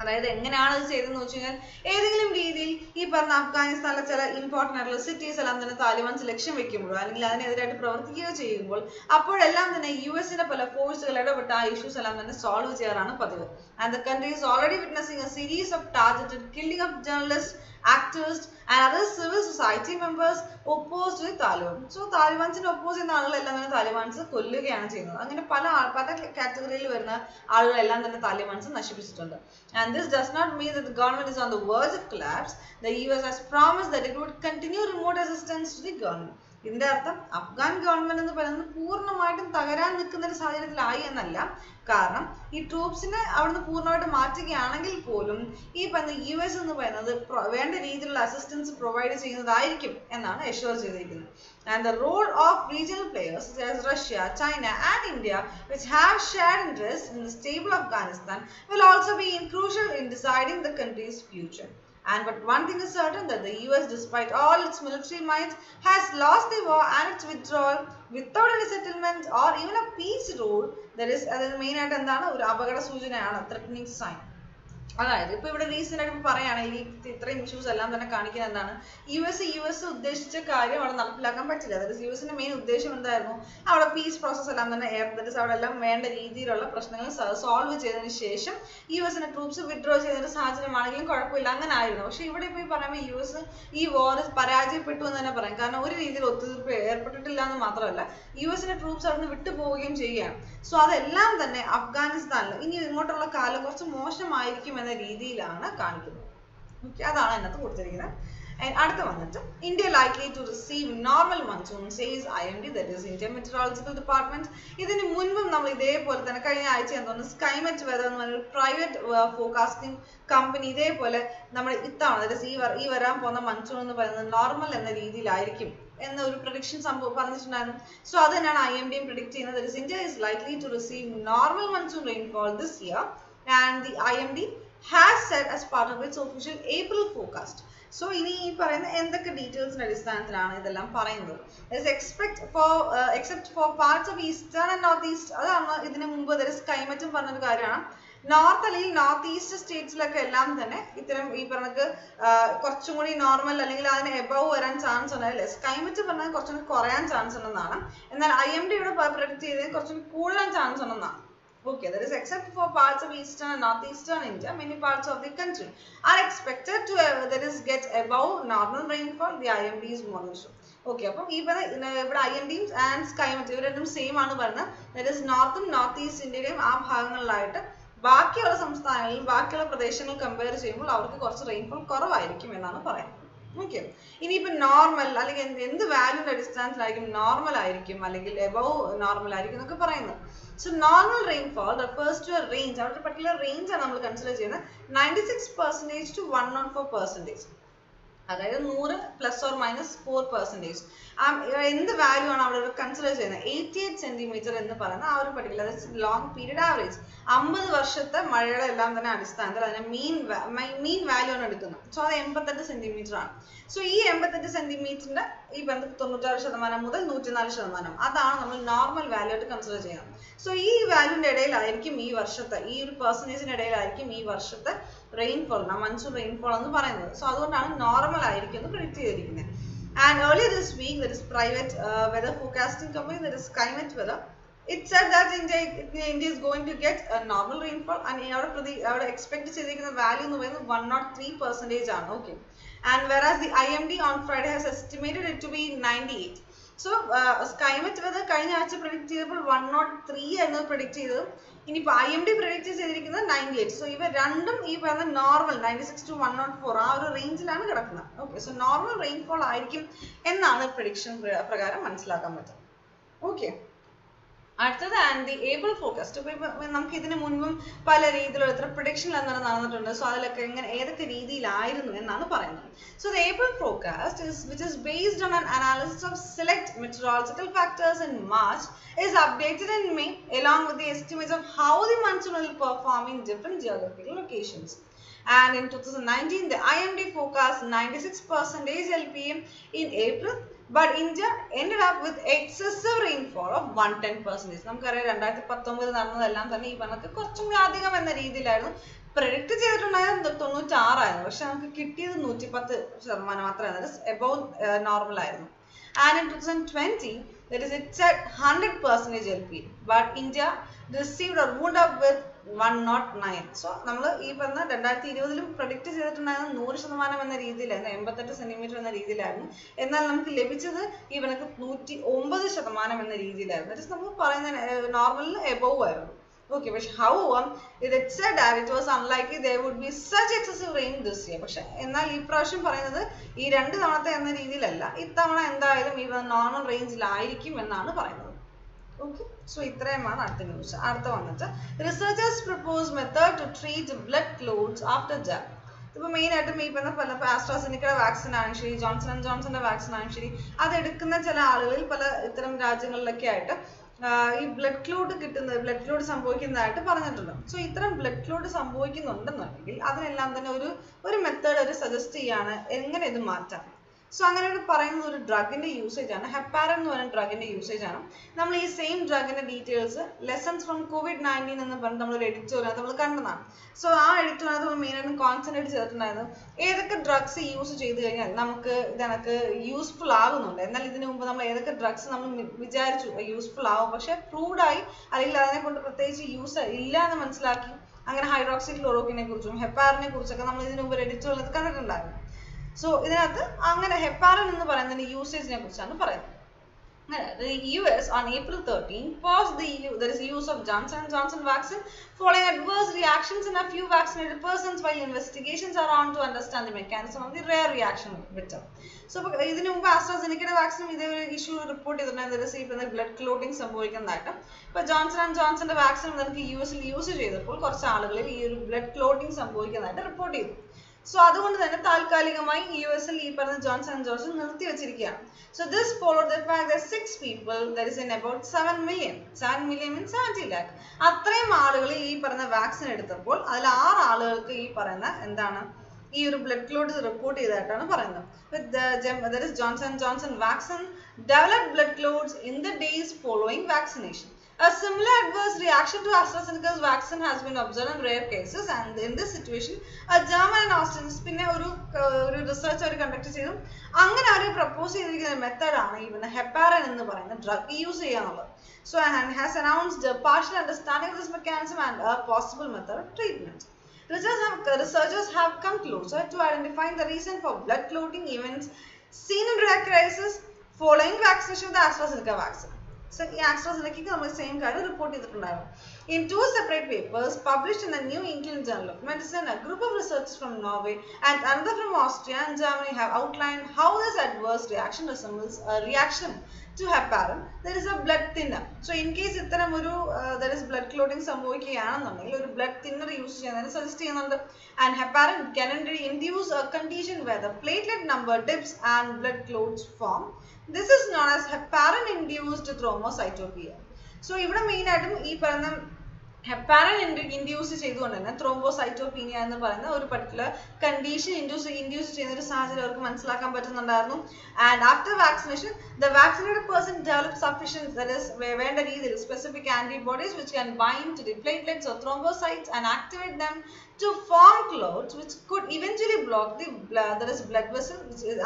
അതായത് എങ്ങനെയാണ് ഇത് ചെയ്തെന്ന് വെച്ച് കഴിഞ്ഞാൽ ഏതെങ്കിലും രീതിയിൽ ഈ പറഞ്ഞ അഫ്ഗാനിസ്ഥാനിലെ ചില ഇമ്പോർട്ടൻ്റ് ആയിട്ടുള്ള സിറ്റീസ് എല്ലാം തന്നെ താലിബാൻസ് ലക്ഷ്യം വെക്കുമ്പോഴോ അല്ലെങ്കിൽ അതിനെതിരായിട്ട് പ്രവർത്തിക്കുകയോ ചെയ്യുമ്പോൾ അപ്പോഴെല്ലാം തന്നെ യു എസിന്റെ പല ഫോഴ്സുകൾ ഇടപെട്ട് ആ ഇഷ്യൂസ് എല്ലാം തന്നെ സോൾവ് ചെയ്യാറാണ് പതിവ് and the country is already witnessing a series of targeted killing of journalist actors and other civil society members opposed the Taliban. So Taliban's opposed in all the Taliban's kollukayanu cheynathu. Angane pala category il varna aalugal ellam thanne Taliban's nashipichittundu. And this does not mean that the government is on the verge of collapse. The US has promised that it would continue remote assistance to the government. ഇതിന്റെ അർത്ഥം Afghan government എന്ന് പറയുന്നത് പൂർണ്ണമായിട്ടും തകരാൻ നിൽക്കുന്ന ഒരു സാഹചര്യത്തിലായി എന്നല്ല. കാരണം ഈ ട്രൂപ്സിനെ അവിടുന്ന് പൂർണ്ണമായിട്ട് മാറ്റുകയാണെങ്കിൽ പോലും ഈ പറയുന്ന യു എസ് എന്ന് പറയുന്നത് വേണ്ട രീതിയിലുള്ള അസിസ്റ്റൻസ് പ്രൊവൈഡ് ചെയ്യുന്നതായിരിക്കും എന്നാണ് അഷ്വർ ചെയ്തിരിക്കുന്നത്. And the role of regional players such as Russia, China and India, which have shared interests in the stable Afghanistan, will also be crucial in deciding the country's future. And but one thing is certain, that the US, despite all its military might, has lost the war and its withdrawal without any settlement or even a peace rule. There is the main at endana oru apagada soochana aanu, threatening sign. അതായത് ഇപ്പൊ ഇവിടെ recent ആയിട്ട് പറയുകയാണെങ്കിൽ ഇത്രയും issues എല്ലാം തന്നെ കാണിക്കുന്നത് എന്താണ്, യു എസ് ഉദ്ദേശിച്ച കാര്യം അവിടെ നടപ്പിലാക്കാൻ പറ്റില്ല. അതായത് യു എസിന്റെ മെയിൻ ഉദ്ദേശം എന്തായിരുന്നു, അവിടെ പീസ് പ്രോസസ് എല്ലാം തന്നെ ഏർപ്പെട്ടിട്ട് അവിടെ എല്ലാം വേണ്ട രീതിയിലുള്ള പ്രശ്നങ്ങൾ സോൾവ് ചെയ്തതിനു ശേഷം യു എസിന്റെ ട്രൂപ്സ് വിഡ്രോ ചെയ്യുന്ന സാഹചര്യമാണെങ്കിലും കുഴപ്പമില്ല, അങ്ങനെ ആയിരുന്നു. പക്ഷെ ഇവിടെ ഇപ്പൊ പറയുമ്പോൾ യു എസ് ഈ വോർ പരാജയപ്പെട്ടു എന്ന് തന്നെ പറയാം. കാരണം ഒരു രീതിയിൽ ഒത്തുതീർപ്പ് ഏർപ്പെട്ടിട്ടില്ല എന്ന് മാത്രമല്ല, യു എസിന്റെ ട്രൂപ്സ് അവിടെ നിന്ന് വിട്ടുപോവുകയും ചെയ്യുകയാണ്. സോ അതെല്ലാം തന്നെ അഫ്ഗാനിസ്ഥാനിൽ ഇനി ഇങ്ങോട്ടുള്ള കാലം കുറച്ച് മോശമായിരിക്കും രീതിയിലാണ് കാണിക്കുന്നത്. ഓക്കെ, അതാണ് അതിനകത്ത് കൊടുത്തിരിക്കുന്നത്. അടുത്ത വന്നിട്ട് India likely to receive normal monsoon says IMD, that is Indian meteorological department. ഇതിന് മുൻപും നമ്മൾ ഇതേപോലെ തന്നെ കഴിഞ്ഞ ആഴ്ച എന്താണ് സ്കൈമെറ്റ് വെതർ എന്ന് പറഞ്ഞൊരു പ്രൈവറ്റ് ഫോർകാസ്റ്റിംഗ് കമ്പനി ഇതേപോലെ നമ്മൾ ഇത്തവണ അതായത് ഈ വരാൻ പോകുന്ന മൺസൂൺ എന്ന് പറയുന്നത് നോർമൽ എന്ന രീതിയിലായിരിക്കും എന്നൊരു പ്രഡിക്ഷൻ സംഭവം പറഞ്ഞിട്ടുണ്ടായിരുന്നു. സോ അത് തന്നെയാണ് IMD പ്രിഡിക്ട് ചെയ്യുന്നത്. That is India is likely to receive normal monsoon rainfall this year and the IMD has said as part of its official April forecast. So ini ee parayna endakka details in adisthanathilaanu idellam parayunnathu. There is except for parts of eastern and northeast, adana idine munpu there is climate um parna oru karyana. North അല്ലെങ്കിൽ north east സ്റ്റേറ്റ്സിലൊക്കെ എല്ലാം തന്നെ ഇത്തരം ഈ പറഞ്ഞ കുറച്ചും കൂടി normal അല്ലെങ്കിൽ അതിന് എബവ് വരാൻ ചാൻസ് ഉണ്ട്. അല്ലെ സ്കൈമെറ്റ് പറഞ്ഞാൽ കുറച്ചും കൂടി കുറയാൻ ചാൻസ് ഉണ്ടെന്നാണ്, എന്നാൽ IMD ഇവിടെ പ്രൊഡക്റ്റ് ചെയ്തതിന് കുറച്ചും കൂടാൻ ചാൻസ് ഉണ്ടെന്നാണ്. Okay, that is except for parts of eastern and northeastern India, many parts of the country are expected to get above normal rainfall, the IMD's model show. Okay, അപ്പം ഈ പറഞ്ഞ ഇവിടെ IMD and Skymet ഇവർ രണ്ടും same ആണ് പറഞ്ഞത്. That is നോർത്തും north east ഇന്ത്യയുടെയും ആ ഭാഗങ്ങളിലായിട്ട് ബാക്കിയുള്ള സംസ്ഥാനങ്ങളിൽ ബാക്കിയുള്ള പ്രദേശങ്ങൾ കമ്പയർ ചെയ്യുമ്പോൾ അവർക്ക് കുറച്ച് റെയിൻഫോൾ കുറവായിരിക്കും എന്നാണ് പറയുന്നത്. ഓക്കെ, ഇനിയിപ്പോൾ നോർമൽ അല്ലെങ്കിൽ എന്ത് വാല്യൂൻ്റെ അടിസ്ഥാനത്തിലായിരിക്കും നോർമൽ ആയിരിക്കും അല്ലെങ്കിൽ എബവ് നോർമൽ ആയിരിക്കും എന്നൊക്കെ പറയുന്നത്. So normal rainfall refers to a range. Our particular range are നമ്മൾ consider ചെയ്യുന്നത് 96% to 104%. അതായത് 100 ± 4%. എന്ത് വാല്യൂ ആണ് അവിടെ കൺസിഡർ ചെയ്യുന്നത്, 88 cm എന്ന് പറയുന്ന ആ ഒരു പർട്ടിക്കുലർ ലോങ് പീരീഡ് ആവറേജ് 50 വർഷത്തെ മഴയുടെ എല്ലാം തന്നെ അടിസ്ഥാനത്തിൽ അതിനെ മീൻ വാല്യൂ ആണ് എടുക്കുന്നത്. സോ അത് 88 cm ആണ്. സോ ഈ 88 cm ഈ ബന്ധം 96% മുതൽ 104% അതാണ് നമ്മൾ നോർമൽ വാല്യൂ ആയിട്ട് കൺസിഡർ ചെയ്യുന്നത്. സോ ഈ വാല്യൂവിൻ്റെ ഇടയിലായിരിക്കും ഈ വർഷത്തെ ഈ ഒരു പെർസെൻറ്റേജിൻ്റെ ഇടയിലായിരിക്കും ഈ വർഷത്തെ റെയിൻഫോൾ മൺസൂൺ റെയിൻഫോൾ എന്ന് പറയുന്നത്. സോ അതുകൊണ്ടാണ് നോർമൽ ആയിരിക്കും എന്ന് പ്രെഡിക്റ്റ് ചെയ്തിരിക്കുന്നത്. And earlier this week, there is private weather forecasting company, there is Skymet Weather. It said that India is going to get a normal rainfall, and our expected value is 103%. Okay. And whereas the IMD on Friday has estimated it to be 98. So Skymet Weather kind of predict ചെയ്തപ്പോൾ 103 എന്ന് predict ചെയ്തു. ഇനിയിപ്പോൾ IMD predict ചെയ്തിരിക്കുന്നത് 98. So ഇവ രണ്ടും ഈ പറഞ്ഞ normal 96 to 104 ആ ഒരു റേഞ്ചിലാണ് കിടക്കുന്നത്. ഓക്കെ, സോ നോർമൽ റെയിൻഫോൾ ആയിരിക്കും എന്നാണ് prediction പ്രകാരം മനസ്സിലാക്കാൻ പറ്റും. ഓക്കെ, അടുത്തത് ആൻഡ് ദി ഏപ്രിൽ ഫോർകാസ്റ്റ്. ഇപ്പോൾ നമുക്ക് ഇതിന് മുൻപും പല രീതിയിലുള്ള ഇത്ര പ്രൊഡിക്ഷൻ എന്താണ് നടന്നിട്ടുണ്ട്. സോ അതിലൊക്കെ എങ്ങനെ ഏതൊക്കെ രീതിയിലായിരുന്നു എന്നാണ് പറയുന്നത്. So the April forecast which is based on an analysis of select meteorological factors in March is updated in May along with the estimates of how the monsoon will perform in different geographical locations. And in 2019, the IMD forecast 96% LPM in April, but India ended up with excessive rainfall of 110%. നമുക്കറിയാം 2019 നടന്നതെല്ലാം തന്നെ ഈ പറഞ്ഞ കുറച്ചും കൂടി അധികം എന്ന രീതിയിലായിരുന്നു predict ചെയ്തിട്ടുണ്ടായത്. 96 ആയിരുന്നു, പക്ഷെ നമുക്ക് കിട്ടിയത് 110% മാത്രമായിരുന്നു. എബവ് നോർമൽ ആയിരുന്നു. And in 2020, that is it said 100% LPM, but India received or wound up with 109. So നമ്മൾ ഈ പറഞ്ഞ 2020 പ്രൊഡിക്റ്റ് ചെയ്തിട്ടുണ്ടായിരുന്ന 100% എന്ന രീതിയിലായിരുന്നു 88 സെന്റിമീറ്റർ എന്ന രീതിയിലായിരുന്നു. എന്നാൽ നമുക്ക് ലഭിച്ചത് ഈ കണക്ക് 109% എന്ന രീതിയിലായിരുന്നു. ദാറ്റ് ഈസ് നമ്മൾ പറയുന്ന നോർമലിന് എബോവ് ആയിരുന്നു. Okay, but however, it said that it was unlikely there would be such excessive rain this year. പക്ഷെ എന്നാൽ ഈ പ്രാവശ്യം പറയുന്നത് ഈ രണ്ട് തവണത്തെ എന്ന രീതിയിലല്ല, ഇത്തവണ എന്തായാലും ഈ നോർമൽ റേഞ്ചിലായിരിക്കും എന്നാണ് പറയുന്നത്. ഓക്കെ, സോ ഇത്രയുമാണ് അടുത്ത ന്യൂസ്. അടുത്ത വന്നിട്ട് researchers propose method to treat blood clots after death. ഇപ്പോൾ മെയിനായിട്ടും ഈ പറഞ്ഞ പല ആസ്ട്രാസെനിക്കയുടെ വാക്സിൻ ആണെങ്കിൽ ശരി, ജോൺസൺ ആൻഡ് ജോൺസന്റെ വാക്സിൻ ആണെങ്കിൽ ശരി, അതെടുക്കുന്ന ചില ആളുകളിൽ പല ഇത്തരം രാജ്യങ്ങളിലൊക്കെ ആയിട്ട് ഈ ബ്ലഡ് ക്ലോട്ട് കിട്ടുന്നത്, ബ്ലഡ് ക്ലോട്ട് സംഭവിക്കുന്നതായിട്ട് പറഞ്ഞിട്ടുണ്ട്. സോ ഇത്തരം ബ്ലഡ് ക്ലോട്ട് സംഭവിക്കുന്നുണ്ടെന്നുണ്ടെങ്കിൽ അതിനെല്ലാം തന്നെ ഒരു മെത്തേഡ് അവർ സജസ്റ്റ് ചെയ്യാണ് എങ്ങനെ ഇത് മാറ്റാം. സോ അങ്ങനെ പറയുന്നത് ഒരു ഡ്രഗിന്റെ യൂസേജ് ആണ്, ഹെപ്പാരൻ എന്ന് പറയുന്ന ഡ്രഗിന്റെ യൂസേജ് ആണ്. നമ്മൾ ഈ സെയിം ഡ്രഗിന്റെ ഡീറ്റെയിൽസ് ലെസൺസ് ഫ്രം COVID-19 എന്ന് പറഞ്ഞ് നമ്മളൊരു എഡിറ്റോറിയൽ നമ്മൾ കണ്ടതാണ്. സോ ആ എഡിറ്റോറിയൽ നമ്മൾ മെയിനായിട്ടും കോൺസെൻട്രേറ്റ് ചെയ്തിട്ടുണ്ടായിരുന്നു ഏതൊക്കെ ഡ്രഗ്സ് യൂസ് ചെയ്ത് കഴിഞ്ഞാൽ നമുക്ക് ഇതനക്ക് യൂസ്ഫുൾ ആകുന്നുണ്ട്. എന്നാൽ ഇതിനു മുമ്പ് നമ്മൾ ഏതൊക്കെ ഡ്രഗ്സ് നമ്മൾ വിചാരിച്ചു യൂസ്ഫുൾ ആവും, പക്ഷെ പ്രൂവ്ഡായി അല്ലെങ്കിൽ അതിനെ കൊണ്ട് പ്രത്യേകിച്ച് യൂസ് ഇല്ല എന്ന് മനസ്സിലാക്കി. അങ്ങനെ ഹൈഡ്രോക്സി ക്ലോറോക്കിനെ കുറിച്ചും ഹെപ്പാറിനെ കുറിച്ചൊക്കെ നമ്മൾ ഇതിനു മുമ്പ് എഡിറ്റോറിയൽ കണ്ടിട്ടുണ്ടായിരുന്നു. സോ ഇതിനകത്ത് അങ്ങനെ ഹെപ്പാരൻ എന്ന് പറയുന്നതിന്റെ യൂസേജിനെ കുറിച്ചാണ് പറയുന്നത്. The US on April 13 paused the use of Johnson & Johnson vaccine following adverse reactions in a few vaccinated persons while investigations are on to understand the mechanism of the rare reaction better. So, ഇതിനു മുമ്പ് AstraZeneca vaccine ഇതേ ഒരു issue report ചെയ്തിട്ടുണ്ടായിരുന്നു, blood clotting സംഭവിക്കുന്നതായിട്ട്. ഇപ്പോൾ Johnson and ജോൺസന്റെ vaccine നമുക്ക് US-ൽ use ചെയ്തപ്പോൾ കുറച്ച് ആളുകളിൽ ഈ ഒരു ബ്ലഡ് ക്ലോട്ടിംഗ് സംഭവിക്കുന്നതായിട്ട് റിപ്പോർട്ട് ചെയ്തു. സോ അതുകൊണ്ട് തന്നെ താൽക്കാലികമായി US-ൽ ഈ പറഞ്ഞ ജോൺസൺ ആൻഡ് ജോൺസൺ നിർത്തിവെച്ചിരിക്കുകയാണ്. So this followed the fact that 6 people, that is in about 7 million means 70 lakh, അത്രയും ആളുകൾ ഈ പറഞ്ഞ വാക്സിൻ എടുത്തപ്പോൾ അതിൽ 6 ആളുകൾക്ക് ഈ പറയുന്ന എന്താണ് ഈ ഒരു ബ്ലഡ് ക്ലോട്ട് റിപ്പോർട്ട് ചെയ്തതായിട്ടാണ് പറയുന്നത്. That is Johnson & Johnson vaccine developed blood clots in the days following vaccination. A similar adverse reaction to AstraZeneca's vaccine has been observed in rare cases, and in this situation, a German and Austrian പിന്നെ ഒരു research അവർ conduct ചെയ്തു. അങ്ങനെ അവർ propose ചെയ്തിരിക്കുന്ന മെത്തേഡാണ് ഈ heparin എന്ന് പറയുന്ന drug use ചെയ്യാന്നുള്ളത്. So has announced a partial understanding of this mechanism and a possible method of treatment. Researchers have come closer to identifying the reason for blood clotting events seen in rare cases following vaccination with the AstraZeneca vaccine. So, AstraZeneca നമ്മൾ same കാര്യം report ചെയ്തിട്ടുണ്ടായിരുന്നു. In 2 separate papers published in the New England Journal of Medicine, a group of researchers from Norway and another from Austria and Germany have outlined how this adverse reaction resembles a reaction to heparin, that is a blood thinner. So, in case ഇത്തരം ഒരു that is blood clotting സംഭവിക്കുകയാണെന്നുണ്ടെങ്കിൽ ഒരു blood thinner use ചെയ്യാനാണ് suggest ചെയ്യുന്നുണ്ട്. And heparin can induce a condition where the platelet number dips and blood clots form. This is known as heparin-induced thrombocytopenia. So, ഇവിടെ main ആയിട്ടും ഈ പറയുന്ന heparan induce ചെയ്തുകൊണ്ട് തന്നെ thrombocytopenia എന്ന് പറയുന്ന ഒരു പർട്ടിക്കുലർ കണ്ടീഷൻ ഇൻഡ്യൂസ് ചെയ്യുന്ന ഒരു സാഹചര്യം അവർക്ക് മനസ്സിലാക്കാൻ പറ്റുന്നുണ്ടായിരുന്നു. And after vaccination the vaccinated person develop sufficient, that is വേണ്ട രീതിയിൽ specific antibodies which can bind to the platelets or thrombocytes and activate them to form clots which could eventually block the that is blood vessel.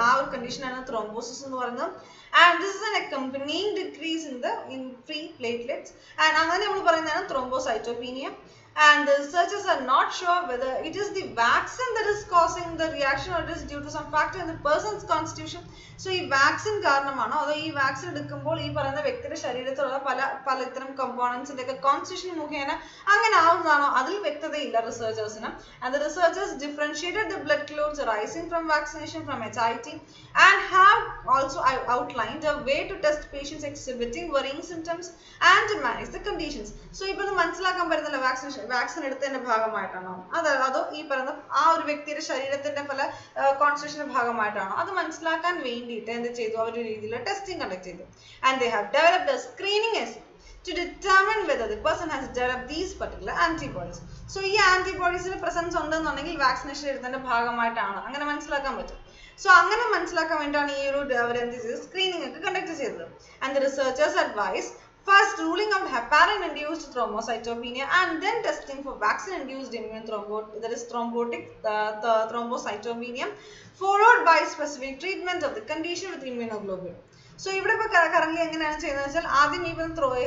ആ ഒരു കണ്ടീഷനാണ് thrombosis എന്ന് പറയുന്നത്. And this is an accompanying decrease in free platelets, and അങ്ങനെ നമ്മൾ പറയുന്നതാണ് thrombocytopenia. And the researchers are not sure whether it is the vaccine that is causing the reaction or it is due to some factor in the person's constitution. So ഈ vaccine കാരണമാണോ അതോ ഈ vaccine എടുക്കുമ്പോൾ ഈ പറയുന്ന വ്യക്തിയുടെ ശരീരത്തിലുള്ള പല ഇത്തരം കമ്പോണൻസിന്റെ ഒക്കെ കോൺസ്റ്റിറ്റ്യൂഷൻ മുഖേന അങ്ങനെ ആവുന്നതാണോ, അതിൽ വ്യക്തതയില്ല റിസർച്ചേഴ്സിന്. And the researchers differentiated the blood clots arising from vaccination from HIT and have also outlined a way to test patients exhibiting worrying symptoms and to manage the conditions. So ഇപ്പോൾ മനസ്സിലാക്കാൻ പറ്റുന്നില്ല vaccine എടുത്തതിന്റെ ഭാഗമായിട്ടാണോ അതോ ഈ പറയുന്ന ആ ഒരു വ്യക്തിയുടെ ശരീരത്തിന്റെ പല കോൺസ്റ്റിറ്റ്യൂഷന്റെ ഭാഗമായിട്ടാണോ, അത് മനസ്സിലാക്കാൻ വേണ്ടിയിട്ട് എന്ത് ചെയ്തു അവർ രീതിയിൽ ടെസ്റ്റിംഗ് കണ്ടക്ട് ചെയ്തു. And they have developed a screening as to determine whether the person has developed these particular antibodies. So ഈ ആന്റിബോഡീസിന്റെ പ്രസൻസ് ഉണ്ടെന്നുണ്ടെങ്കിൽ വാക്സിനേഷൻ എടുത്തതിന്റെ ഭാഗമായിട്ടാണ് അങ്ങനെ മനസ്സിലാക്കാൻ പറ്റും. സോ അങ്ങനെ മനസ്സിലാക്കാൻ വേണ്ടിയിട്ടാണ് ഈ ഒരു അവർ എന്ത് ചെയ്തത് സ്ക്രീനിങ് ഒക്കെ കണ്ടക്ട് ചെയ്തത്. And the researchers advise first ruling out heparin-induced thrombocytopenia and then testing for vaccine-induced immune thrombocytopenia followed by specific treatment of the condition with immunoglobulin. So, here we are currently doing this.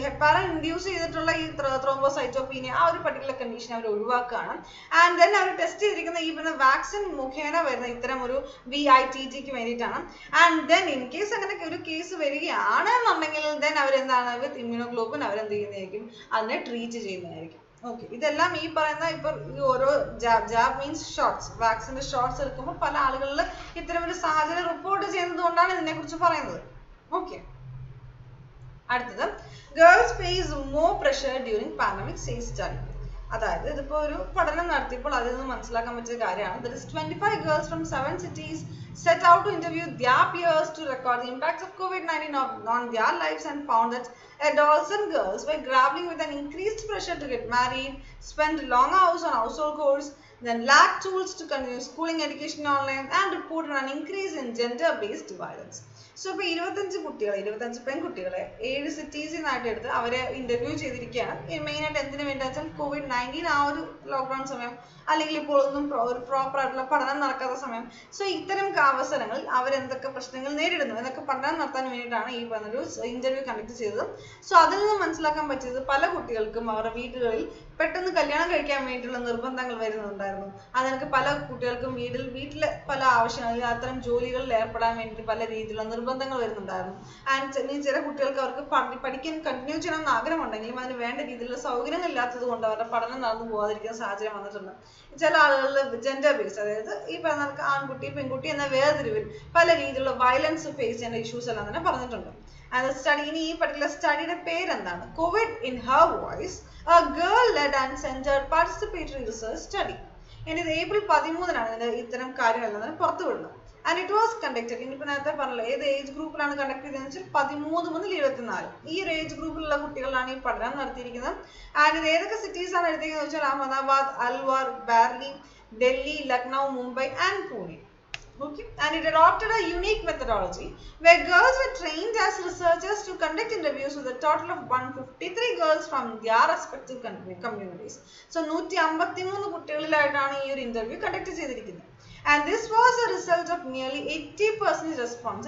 Heparin induced thrombocytopenia, that particular condition. And then we test the vaccine VITT. And then in case there is a case, then with immunoglobulin, and treat. Okay, this is the jab means shots. Vaccine shots are reported. Okay. Girls face more pressure during pandemic, says study. That is, this 25 girls from 7 cities set out to interview their peers to record the impacts of COVID-19 on their lives and found that adolescent girls were grappling with an increased pressure to get married, spend long hours on household chores, then lack tools to continue schooling education online, and reported an increase in gender-based violence. So, we have 25 cities in the interview. In main and COVID-19 lockdown. So, this is the interview. So, that's why we have to do this. And the study, particular study COVID in Her Voice, a girl-led and centered participatory research study. In April 13th, and it was conducted in the age group conducted in 13-24. This age group is and the cities are Ahmedabad, Alwar, Barli, Delhi, Lucknow, Mumbai and Pune. Okay. And it adopted a unique methodology where girls were trained as researchers to conduct interviews with a total of 153 girls from their respective communities. So, 153 interview conducted. And this was a result of nearly 80% response.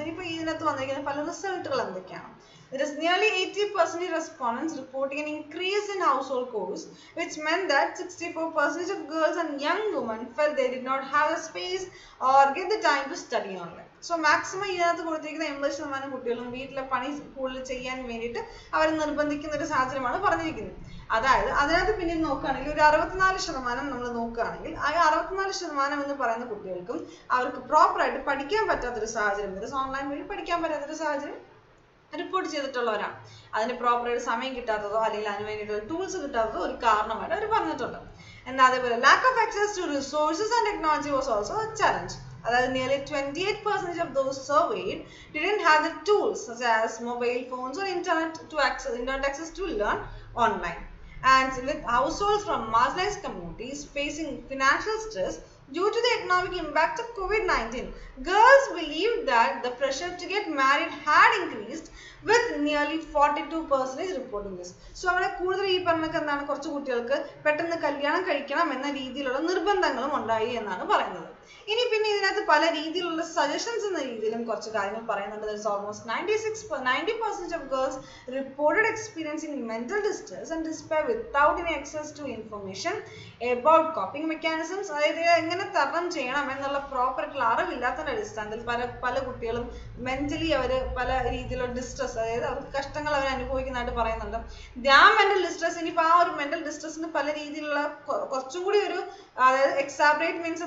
There is nearly 80% respondents reporting an increase in household chores, which meant that 64% of girls and young women felt they did not have the space or get the time to study online. So, maximum is that report ചെയ്തിട്ടുള്ളവരാ അതിന് proper ആയിട്ട് സമയം കിട്ടാത്തതോ അല്ലെങ്കിൽ അതിനുവേണ്ടിയുള്ള tools കിട്ടാത്തതോ ഒരു കാരണമായിട്ട് അവർ പറഞ്ഞിട്ടുണ്ട്. എന്നാൽ അതേപോലെ lack of access to resources and technology was also a challenge. അതായത് nearly 28% of those surveyed didn't have the tools such as mobile phones or internet access to learn online. And with households from marginalized communities facing financial stress due to the economic impact of COVID-19, girls believed that the pressure to get married had increased with nearly 42% reporting this. So, we have to suggestions in the almost 90% of girls reported experiencing mental distress and despair without any access to information about coping mechanisms. Proper mentally distress. Their mental distress exacerbate means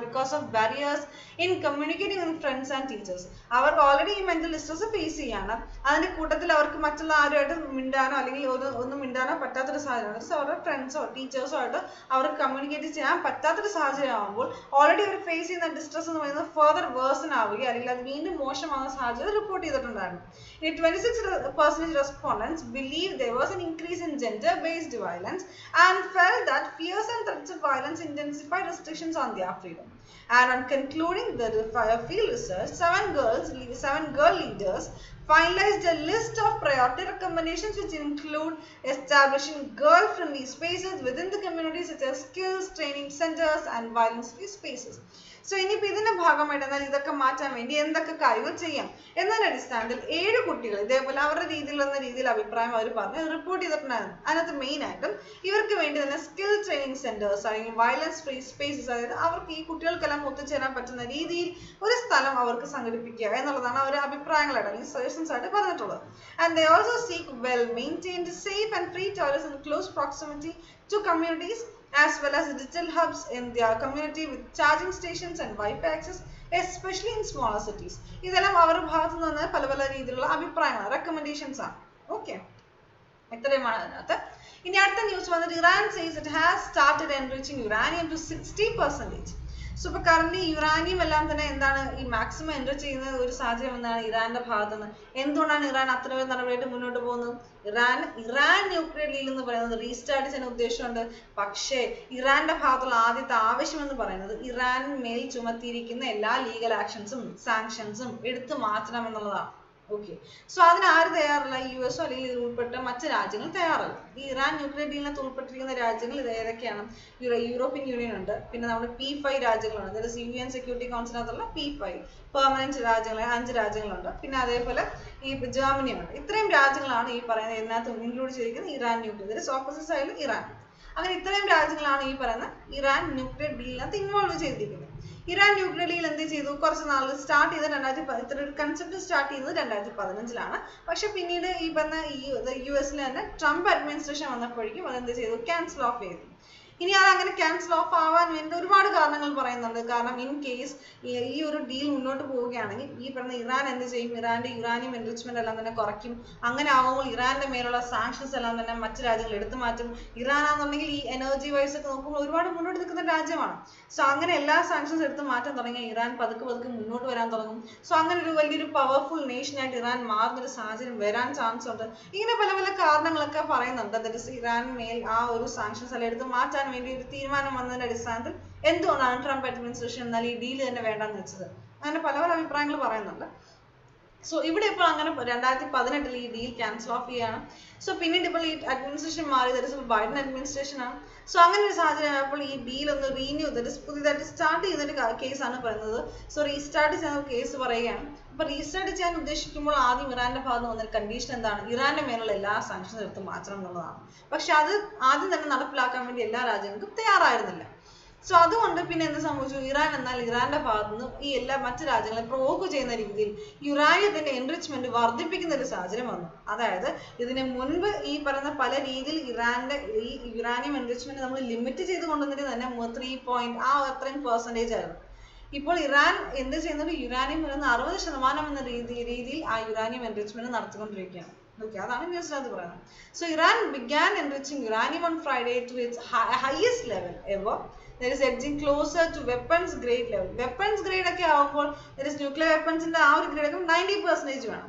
because of barriers in communicating with friends and teachers. Our already mental distress face cheyana adinte kootathil avarku mattulla aarayittu mindana allengi onnu mindana pattathira sahayaram so our friends or teachers or avarku communicate cheyan pattathira sahayaram avumbol already avar face cheyna distress ennu parayna further worsen avugi allengi adu meendum moshamaana sahayaram report cheyittundarnu. In 26% respondents believe there was an increase in gender based violence and felt that fears and threats of violence intensify restrictions on their freedom. And on concluding the field research, seven girl leaders finalized a list of priority recommendations which include establishing girl-friendly spaces within the community such as skills, training centers and violence-free spaces. So, in this part, we can do this. In this example, 7 children, they will have a report. Another main item, skill training centers, violence-free spaces, they will be able to do this. And they also seek well-maintained, safe and free toilets in close proximity to communities, as well as digital hubs in their community with charging stations and Wi-Fi access, especially in smaller cities. These are our recommendations. Okay. In the news, Iran says it has started enriching uranium to 60%. So, currently, uranium is maximum enriching in Iran. Iran nuclear deal restart is an Uddeshund Pakshe, Iran the Pathala, the Avishman the Parana, Iran male Chumatirik in the legal actions, sanctions, Edith Matramana. Okay. So, that's they are like US or Lil Putta Matarajan. They are Iran nuclear deal and Tulpatri and the Rajangal, they can European Union under P5 Rajangal. There is UN Security Council P5, permanent Rajangal, and Rajangal. Pinade Germany. Itrim Rajangal, includes Iran nuclear. There is opposite side Iran. And Itrim Rajangal, Iran nuclear deal and involved. Iran nuclear deal and this is start either another concept to start either and at the Padanjana. Pashapini the US land Trump administration on the particular and this is cancel off. Ini arangan cancel off आवान में तो एक बार कारणगल पढ़ाएँ नंदे कारण in case ये एक deal मुन्नोट पोगे आने ये परन्तु ईरान ऐंदे चाहिए ईरान डे यूरानियम enrichment अलांदने कोरक्कीम अंगने आवो ईरान डे मेरोला sanctions अलांदने मच्छर राज्य लेट तो माचम ईरान आंदने के लिए energy wise तो उनको एक बार मुन्नोट दिखते राज्य माना सो अंगने इल्ला sanctions लेट तो माचम तो अंगने ईरान पदक पदक मुन्नोट वेरान तो अंगने सो अंगने एक वल्ली एक powerful nation at ईरान मार्ग दर साहजर वेरान chance होता इगने पहले पहले कारणगल का पढ़ाएँ नंदा दर से ईरान मेल आ एक sanctions लेट तो माचम Trump administration deal in a so if deal cancel off so administration there is a Biden administration so deal on renew that is start case so restart is a case but restart is a condition Iran sanctions but Shadad so that's underpin in the Samuju, Iran and the Iranda Pardon, Ella Matarajal, provoke in the reveal. Uriah then enrichment of Arthipic in the Sajaman. Other is in a Munba E. Parana Pala Eagle, Iran, uranium enrichment is limited to the under the 3.3%. Now, Iran in this uranium and Arva Shanaman and the reveal are uranium enrichment in Arthur. So, Iran began enriching uranium on Friday to its highest level ever. That is edging closer to weapons grade level. Weapons grade there is nuclear weapons in the hour grade 90%.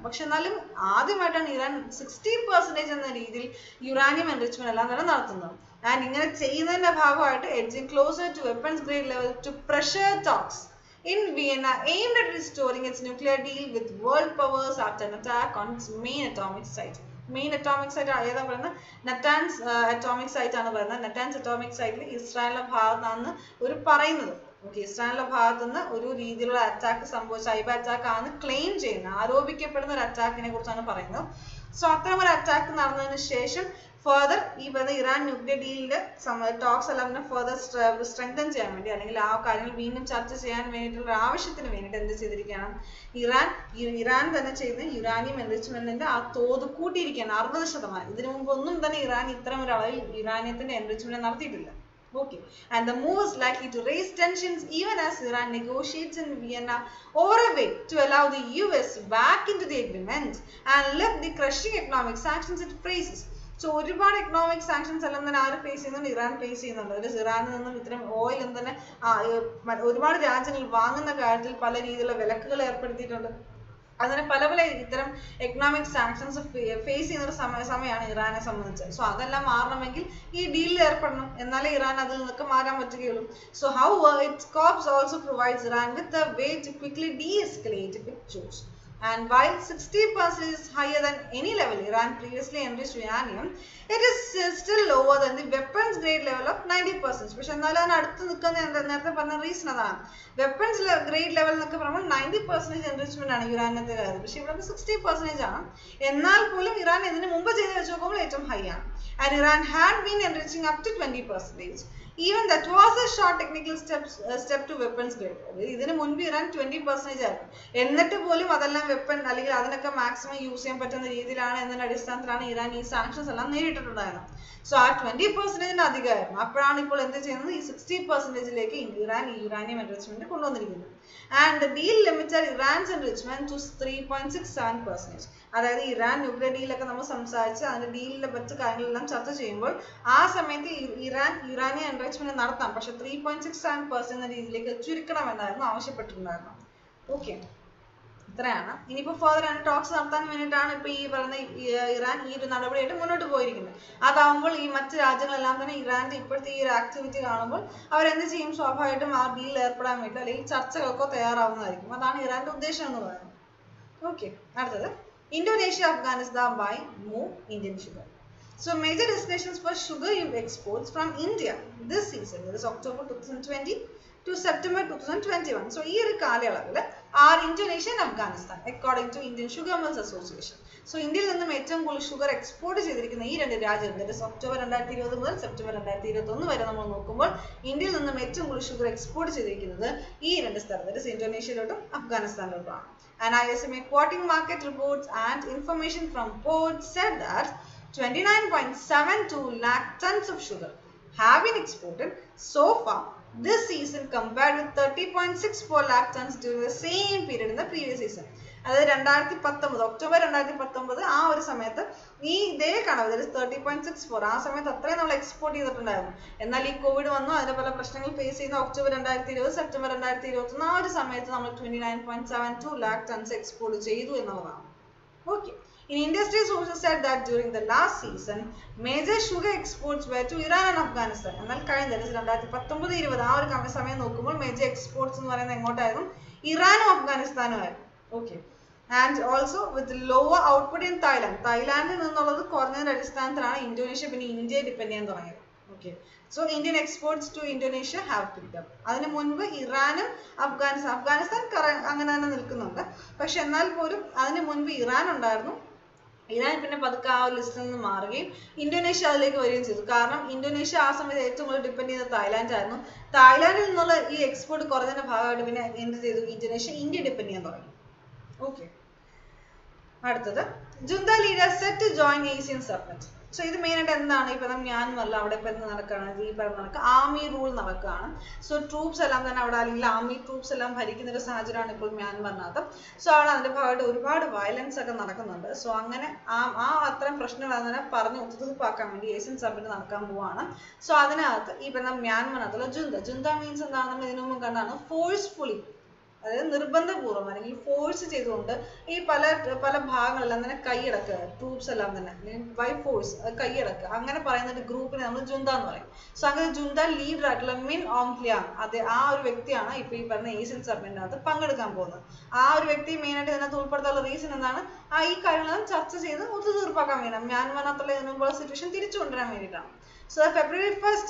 But Iran 60% uranium enrichment. And edging closer to weapons grade level to pressure talks in Vienna aimed at restoring its nuclear deal with world powers after an attack on its main atomic site. Main atomic site Natanz atomic site Natanz atomic site Israel bhagathannu oru parayunnathu. Okay, Israel bhagathannu oru reethiyulla attack sambhavicha cyber attack aanu claim cheyyunna aaropikkappedunna oru attack ine kurichaanu parayunnathu. So atharam oru attack nadannathinu shesham further ee parayna Iran nuclear deal inde talks allamna further strengthen cheyan vendi allengil aa karyal veendum charcha cheyan venittulla aavashyatinu venittu endu seedirikkana Iran thanne cheyna uranium enrichment inde aa thodu kootirikkan 60% idinu munpu onnum thanne Iran itram oru alavil uraniuminte enrichment nadathiyilla. Okay, and the move is likely to raise tensions even as Iran negotiates in Vienna over a way to allow the US back into the agreement and lift the crushing economic sanctions it faces. So, what about economic sanctions? Iran facing Iran facing that is Iran and the oil and then Uribar Rajan Wang and the Kartil Paladil of Electrical Airport. Other Palabala economic sanctions of facing or some and Iran as someone said. So other Lamarnamagil, he deal airport and the Iran other Kamara material. So, however, its corps also provides Iran with a way to quickly de escalate if it chooses. And while 60% is higher than any level Iran previously enriched uranium, it is still lower than the weapons grade level of 90%. But എന്നാലാണ് അടുത്ത് നിൽക്കുന്നത് നേരത്തെ പറഞ്ഞ reason അതാണ്. Weapons grade level എന്നൊക്കെ പറയുമ്പോൾ 90% enrichment ആണ് യുറാനിയത്തിൽ ഉള്ളത്. പക്ഷേ ഇവിടെ 60% ആണ്. എന്നാൽ പോലും ഇറാൻ ഇതിനു മുമ്പ് ചെയ്തു വെച്ച് നോക്കുമ്പോൾ ഏറ്റവും ഹൈ ആണ്. And Iran had been enriching up to 20%. Even that was a short technical step to weapons grade. ഇതിനു മുൻപ് ഇറാൻ 20% ആയിരുന്നു. എന്നിട്ട് പോലും അതെല്ലാം വെപ്പൺ അല്ലെങ്കിൽ അതിനൊക്കെ മാക്സിമം യൂസ് ചെയ്യാൻ പറ്റുന്ന രീതിയിലാണ് എന്നതിന്റെ അടിസ്ഥാനത്തിലാണ് ഇറാൻ ഈ സാങ്ഷൻസ് എല്ലാം നേരിട്ടിട്ടുണ്ടായിരുന്നത്. സോ ആ 20%ന് അധികമായിരുന്നു. അപ്പോഴാണ് ഇപ്പോൾ എന്ത് ചെയ്യുന്നത്, ഈ 60%ലേക്ക് ഇറാൻ ഈ യുറാനിയം എൻറിച്ച്മെന്റ് കൊണ്ടുവന്നിരിക്കുന്നത്. And deal limited Iran's enrichment to 3.67%. അതായത് ഇറാൻ ന്യൂക്ലിയർ ഡീലൊക്കെ നമ്മൾ സംസാരിച്ച് അതിന്റെ ഡീലിനെ പറ്റി കാര്യങ്ങളെല്ലാം ചർച്ച ചെയ്യുമ്പോൾ ആ സമയത്ത് ഇറാൻ യുറാനിയം എൻറിച്ച്മെന്റ് നടത്താം, പക്ഷെ 3.67% എന്ന രീതിയിലേക്ക് ചുരുക്കണമെന്നായിരുന്നു ആവശ്യപ്പെട്ടിട്ടുണ്ടായിരുന്നു. ഓക്കെ, ഇത്രയാണ്. ഇനിയിപ്പോൾ ഫർദർ ആണ് ടോക്സ് നടത്താൻ വേണ്ടിയിട്ടാണ് ഇപ്പോൾ ഈ പറയുന്ന ഇറാൻ ഈ ഒരു നടപടിയായിട്ട് മുന്നോട്ട് പോയിരിക്കുന്നത്. അതാവുമ്പോൾ ഈ മറ്റ് രാജ്യങ്ങളെല്ലാം തന്നെ ഇറാൻ്റെ ഇപ്പോഴത്തെ ഈ ഒരു ആക്ടിവിറ്റി കാണുമ്പോൾ അവരെന്ത് ചെയ്യും, സ്വാഭാവികമായിട്ടും ആ ഡീലിൽ ഏർപ്പെടാൻ വേണ്ടി അല്ലെങ്കിൽ ചർച്ചകൾക്കോ തയ്യാറാവുന്നതായിരിക്കും. അതാണ് ഇറാൻ്റെ ഉദ്ദേശം എന്ന് പറയുന്നത്. ഓക്കെ, അടുത്തത് Indonesia Afghanistan by more Indian sugar. So major discussions for sugar exports from India this season, that is October 2020 to September 2021. So here കാലയളവിൽ are Indonesia and Afghanistan according to Indian Sugar Mills Association. So ഇന്ത്യയിൽ നിന്നും ഏറ്റവും കൂടുതൽ sugar export ചെയ്തിരിക്കുന്ന ഈ രണ്ട് രാജ്യം, that is October 2020 മുതൽ സെപ്റ്റംബർ 2021 വരെ നമ്മൾ നോക്കുമ്പോൾ ഇന്ത്യയിൽ നിന്നും ഏറ്റവും കൂടുതൽ ഷുഗർ എക്സ്പോർട്ട് ചെയ്തിരിക്കുന്നത് ഈ രണ്ട് സ്ഥലം, that is ഇന്തോനേഷ്യയിലോട്ടും അഫ്ഗാനിസ്ഥാനിലോട്ടുമാണ്. And ISMA quoting market reports and information from ports said that 29.72 lakh tons of sugar have been exported so far this season compared with 30.64 lakh tons during the same period in the previous season. അതായത് 2019 October 2019 ആ ഒരു സമയത്ത് ഈ ഇതേ കണവ് 30.64 ആ സമയത്ത് അത്രയും നമ്മൾ എക്സ്പോർട്ട് ചെയ്തിട്ടുണ്ടായിരുന്നു. എന്നാൽ ഈ കോവിഡ് വന്നു, അതിന്റെ പല പ്രശ്നങ്ങൾ ഫേസ് ചെയ്യുന്ന ഒക്ടോബർ 2020 സെപ്റ്റംബർ 2021 ആ ഒരു സമയത്ത് നമ്മൾ 29.72 lakh tons എക്സ്പോർട്ട് ചെയ്തു എന്നുള്ളതാണ്. Okay, in industry sources said that during the last season major sugar exports were to Iran and Afghanistan. എന്നാൽ കഴിഞ്ഞ 2019-20 ആ ഒരു സമയം നോക്കുമ്പോൾ major exports എന്ന് പറയുന്നത് എങ്ങോട്ടായിരുന്നു, ഇറാനും അഫ്ഗാനിസ്ഥാനും ആയിരുന്നു. Okay, and also with lower output in Thailand, തായ്ലാൻഡിൽ നിന്നുള്ളത് കുറഞ്ഞതിന്റെ അടിസ്ഥാനത്തിലാണ് ഇന്തോനേഷ്യ പിന്നെ ഇന്ത്യയെ ഡിപ്പെൻഡ് ചെയ്യാൻ തുടങ്ങിയത്. Okay, so Indian exports to Indonesia have picked up. അതിന് മുൻപ് ഇറാനും അഫ്ഗാനിസ്ഥാൻ അങ്ങനെ തന്നെ നിൽക്കുന്നുണ്ട്, പക്ഷെ എന്നാൽ പോലും അതിന് മുൻപ് ഇറാൻ ഉണ്ടായിരുന്നു. ഇറാൻ പിന്നെ പതുക്കെ ആ ഒരു ലിസ്റ്റിൽ നിന്ന് മാറുകയും ഇന്തോനേഷ്യ അതിലേക്ക് വരികയും ചെയ്തു. കാരണം ഇന്തോനേഷ്യ ആ സമയത്ത് ഏറ്റവും കൂടുതൽ ഡിപ്പെൻഡ് ചെയ്ത തായ്ലാൻഡ് ആയിരുന്നു. തായ്ലാൻഡിൽ നിന്നുള്ള ഈ എക്സ്പോർട്ട് കുറഞ്ഞതിന്റെ ഭാഗമായിട്ട് പിന്നെ എന്ത് ചെയ്തു, ഇന്തോനേഷ്യ ഇന്ത്യ ഡിപ്പെൻഡ് ചെയ്യാൻ തുടങ്ങി. ഓക്കെ, അടുത്തത് junta leaders set to join Asian summit. So ഇത് മെയിനായിട്ട് എന്താണ്, ഇപ്പം മ്യാൻമറിൽ അവിടെ ഇപ്പം എന്ത് നടക്കുകയാണ്, ഈ പറഞ്ഞ ആർമി റൂൾ നടക്കുകയാണ്. സോ ട്രൂപ്സ് എല്ലാം തന്നെ അവിടെ അല്ലെങ്കിൽ ആർമി ട്രൂപ്സ് എല്ലാം ഭരിക്കുന്ന ഒരു സാഹചര്യമാണ് ഇപ്പോൾ മ്യാൻമറിനകത്ത്. സോ അവിടെ അതിൻ്റെ ഭാഗമായിട്ട് ഒരുപാട് വയലൻസ് ഒക്കെ നടക്കുന്നുണ്ട്. സോ അങ്ങനെ ആ അത്തരം പ്രശ്നങ്ങൾ അതിനെ പറഞ്ഞ് ഒത്തുതീർപ്പാക്കാൻ വേണ്ടി ഏഷ്യൻ സബ്മിറ്റ് നടക്കാൻ പോവാണ്. സോ അതിനകത്ത് ഈ പറഞ്ഞ മ്യാൻമറിനകത്തുള്ള ജുന്ത മീൻസ് എന്താണ്, നമ്മൾ ഇതിനു മുമ്പ് കണ്ടാണ്, ഫോഴ്സ്ഫുള്ളി അതായത് നിർബന്ധപൂർവ്വം അല്ലെങ്കിൽ ഫോഴ്സ് ചെയ്തുകൊണ്ട് ഈ പല പല ഭാഗങ്ങളെല്ലാം തന്നെ കൈയടക്കുക, ട്രൂപ്സ് എല്ലാം തന്നെ ബൈ ഫോഴ്സ് കൈയടക്കുക, അങ്ങനെ പറയുന്ന ഒരു ഗ്രൂപ്പിനെ നമ്മൾ ജുന്ത എന്ന് പറയും. സോ അങ്ങനെ ജുന്ത ലീഡർ ആയിട്ടുള്ള മിൻ ഓംഗ്ലിയാങ്, അത് ആ ഒരു വ്യക്തിയാണ് ഇപ്പോൾ ഈ പറഞ്ഞ ഏഷ്യൻ സബ്മിറ്റിനകത്ത് പങ്കെടുക്കാൻ പോകുന്നത്. ആ ഒരു വ്യക്തി മെയിനായിട്ട് ഇതിനകത്ത് ഉൾപ്പെടുത്താനുള്ള റീസൺ എന്താണ്, ആ ഈ കാര്യങ്ങളെല്ലാം ചർച്ച ചെയ്ത് ഒത്തുതീർപ്പാക്കാൻ വേണ്ടിയാണ്, മ്യാൻമറിനകത്തുള്ള ഇതിനുള്ള സിറ്റുവേഷൻ തിരിച്ചു കൊണ്ടുവരാൻ വേണ്ടിയിട്ടാണ്. So the February 1st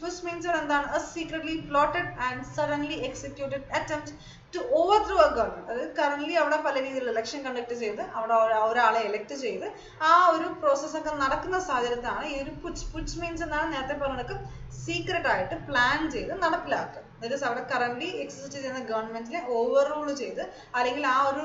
first means എന്താണ്, a secretly plotted and suddenly executed attempt to overthrow a government. അതായത് കറന്റ്ലി അവിടെ പല രീതിയിൽ ഇലക്ഷൻ കണ്ടക്ട് ചെയ്ത് അവിടെ ഒരാളെ എലക്ട് ചെയ്ത് ആ ഒരു പ്രോസസ് ഒക്കെ നടക്കുന്ന സാഹചര്യത്താണ് ഈ ഒരു പുച്ച് മീൻസ് എന്നാണ് നേരത്തെ പറഞ്ഞ സീക്രട്ട് ആയിട്ട് പ്ലാൻ ചെയ്ത് നടപ്പിലാക്കുക. അതായത് അവിടെ കറന്റ്ലി എക്സിസ്റ്റ് ചെയ്യുന്ന ഗവൺമെന്റിനെ ഓവർ റൂൾ ചെയ്ത് അല്ലെങ്കിൽ ആ ഒരു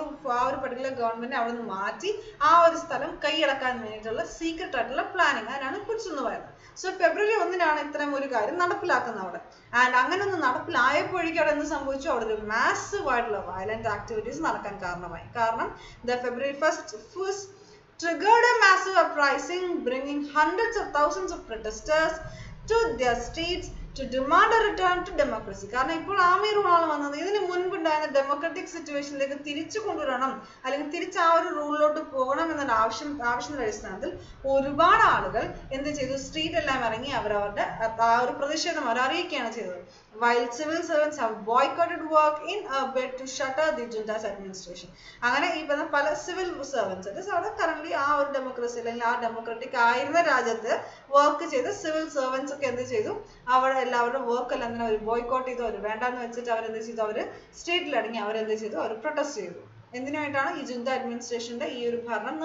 പർട്ടിക്കുലർ ഗവൺമെന്റിനെ അവിടെ നിന്ന് മാറ്റി ആ ഒരു സ്ഥലം കൈയടക്കാൻ വേണ്ടിയിട്ടുള്ള സീക്രട്ട് ആയിട്ടുള്ള പ്ലാനിങ്, അതിനാണ് പുച്ച് എന്ന് പറയുന്നത്. സോ February 1 ഇത്തരം ഒരു കാര്യം നടപ്പിലാക്കുന്നത് അവിടെ. ആൻഡ് അങ്ങനെ ഒന്ന് നടപ്പിലായപ്പോഴേക്കും അവിടെ എന്ത് സംഭവിച്ചു, അവിടെ ഒരു മാസീവ് ആയിട്ടുള്ള വയലന്റ് ആക്ടിവിറ്റീസ് നടക്കാൻ കാരണമായി. കാരണം the February 1st triggered a massive uprising bringing hundreds of thousands of protesters to their streets to demand a return to democracy. കാരണം ഇപ്പോൾ ആർമി റൂളാണ് വന്നത്. ഇതിന് മുൻപുണ്ടായിരുന്ന ഡെമോക്രാറ്റിക് സിറ്റുവേഷനിലേക്ക് തിരിച്ചു കൊണ്ടുവരണം അല്ലെങ്കിൽ തിരിച്ച് ആ ഒരു റൂളിലോട്ട് പോകണം എന്നൊരു ആവശ്യത്തിന്റെ അടിസ്ഥാനത്തിൽ ഒരുപാട് ആളുകൾ എന്ത് ചെയ്തു, സ്ട്രീറ്റ് എല്ലാം ഇറങ്ങി അവരവരുടെ ആ ഒരു പ്രതിഷേധം അവർ അറിയിക്കുകയാണ് ചെയ്തത്. while civil servants have boycotted work in a bid to shatter the junta's administration. അങ്ങനെ ഈ പറഞ്ഞ പല സിവിൽ സെർവൻസ് അവിടെ കറന്റ്ലി ആ ഒരു ഡെമോക്രസി അല്ലെങ്കിൽ ആ ഡെമോക്രാറ്റിക് ആയിരുന്ന രാജ്യത്ത് വർക്ക് ചെയ്ത സിവിൽ സെർവൻസ് ഒക്കെ എന്ത് ചെയ്തു, അവിടെ എല്ലാവരുടെ വർക്ക് എല്ലാം അങ്ങനെ അവർ ബോയ്ക്കോട്ട് ചെയ്തു, അവർ വേണ്ടാന്ന് വെച്ചിട്ട് അവരെന്ത് ചെയ്തു, അവർ സ്ട്രീറ്റിൽ അടങ്ങി, അവരെന്ത് ചെയ്തു, അവർ പ്രൊട്ടസ്റ്റ് ചെയ്തു. എന്തിനായിട്ടാണ്? ഈ ജുന്ത അഡ്മിനിസ്ട്രേഷന്റെ ഈ ഒരു ഭരണം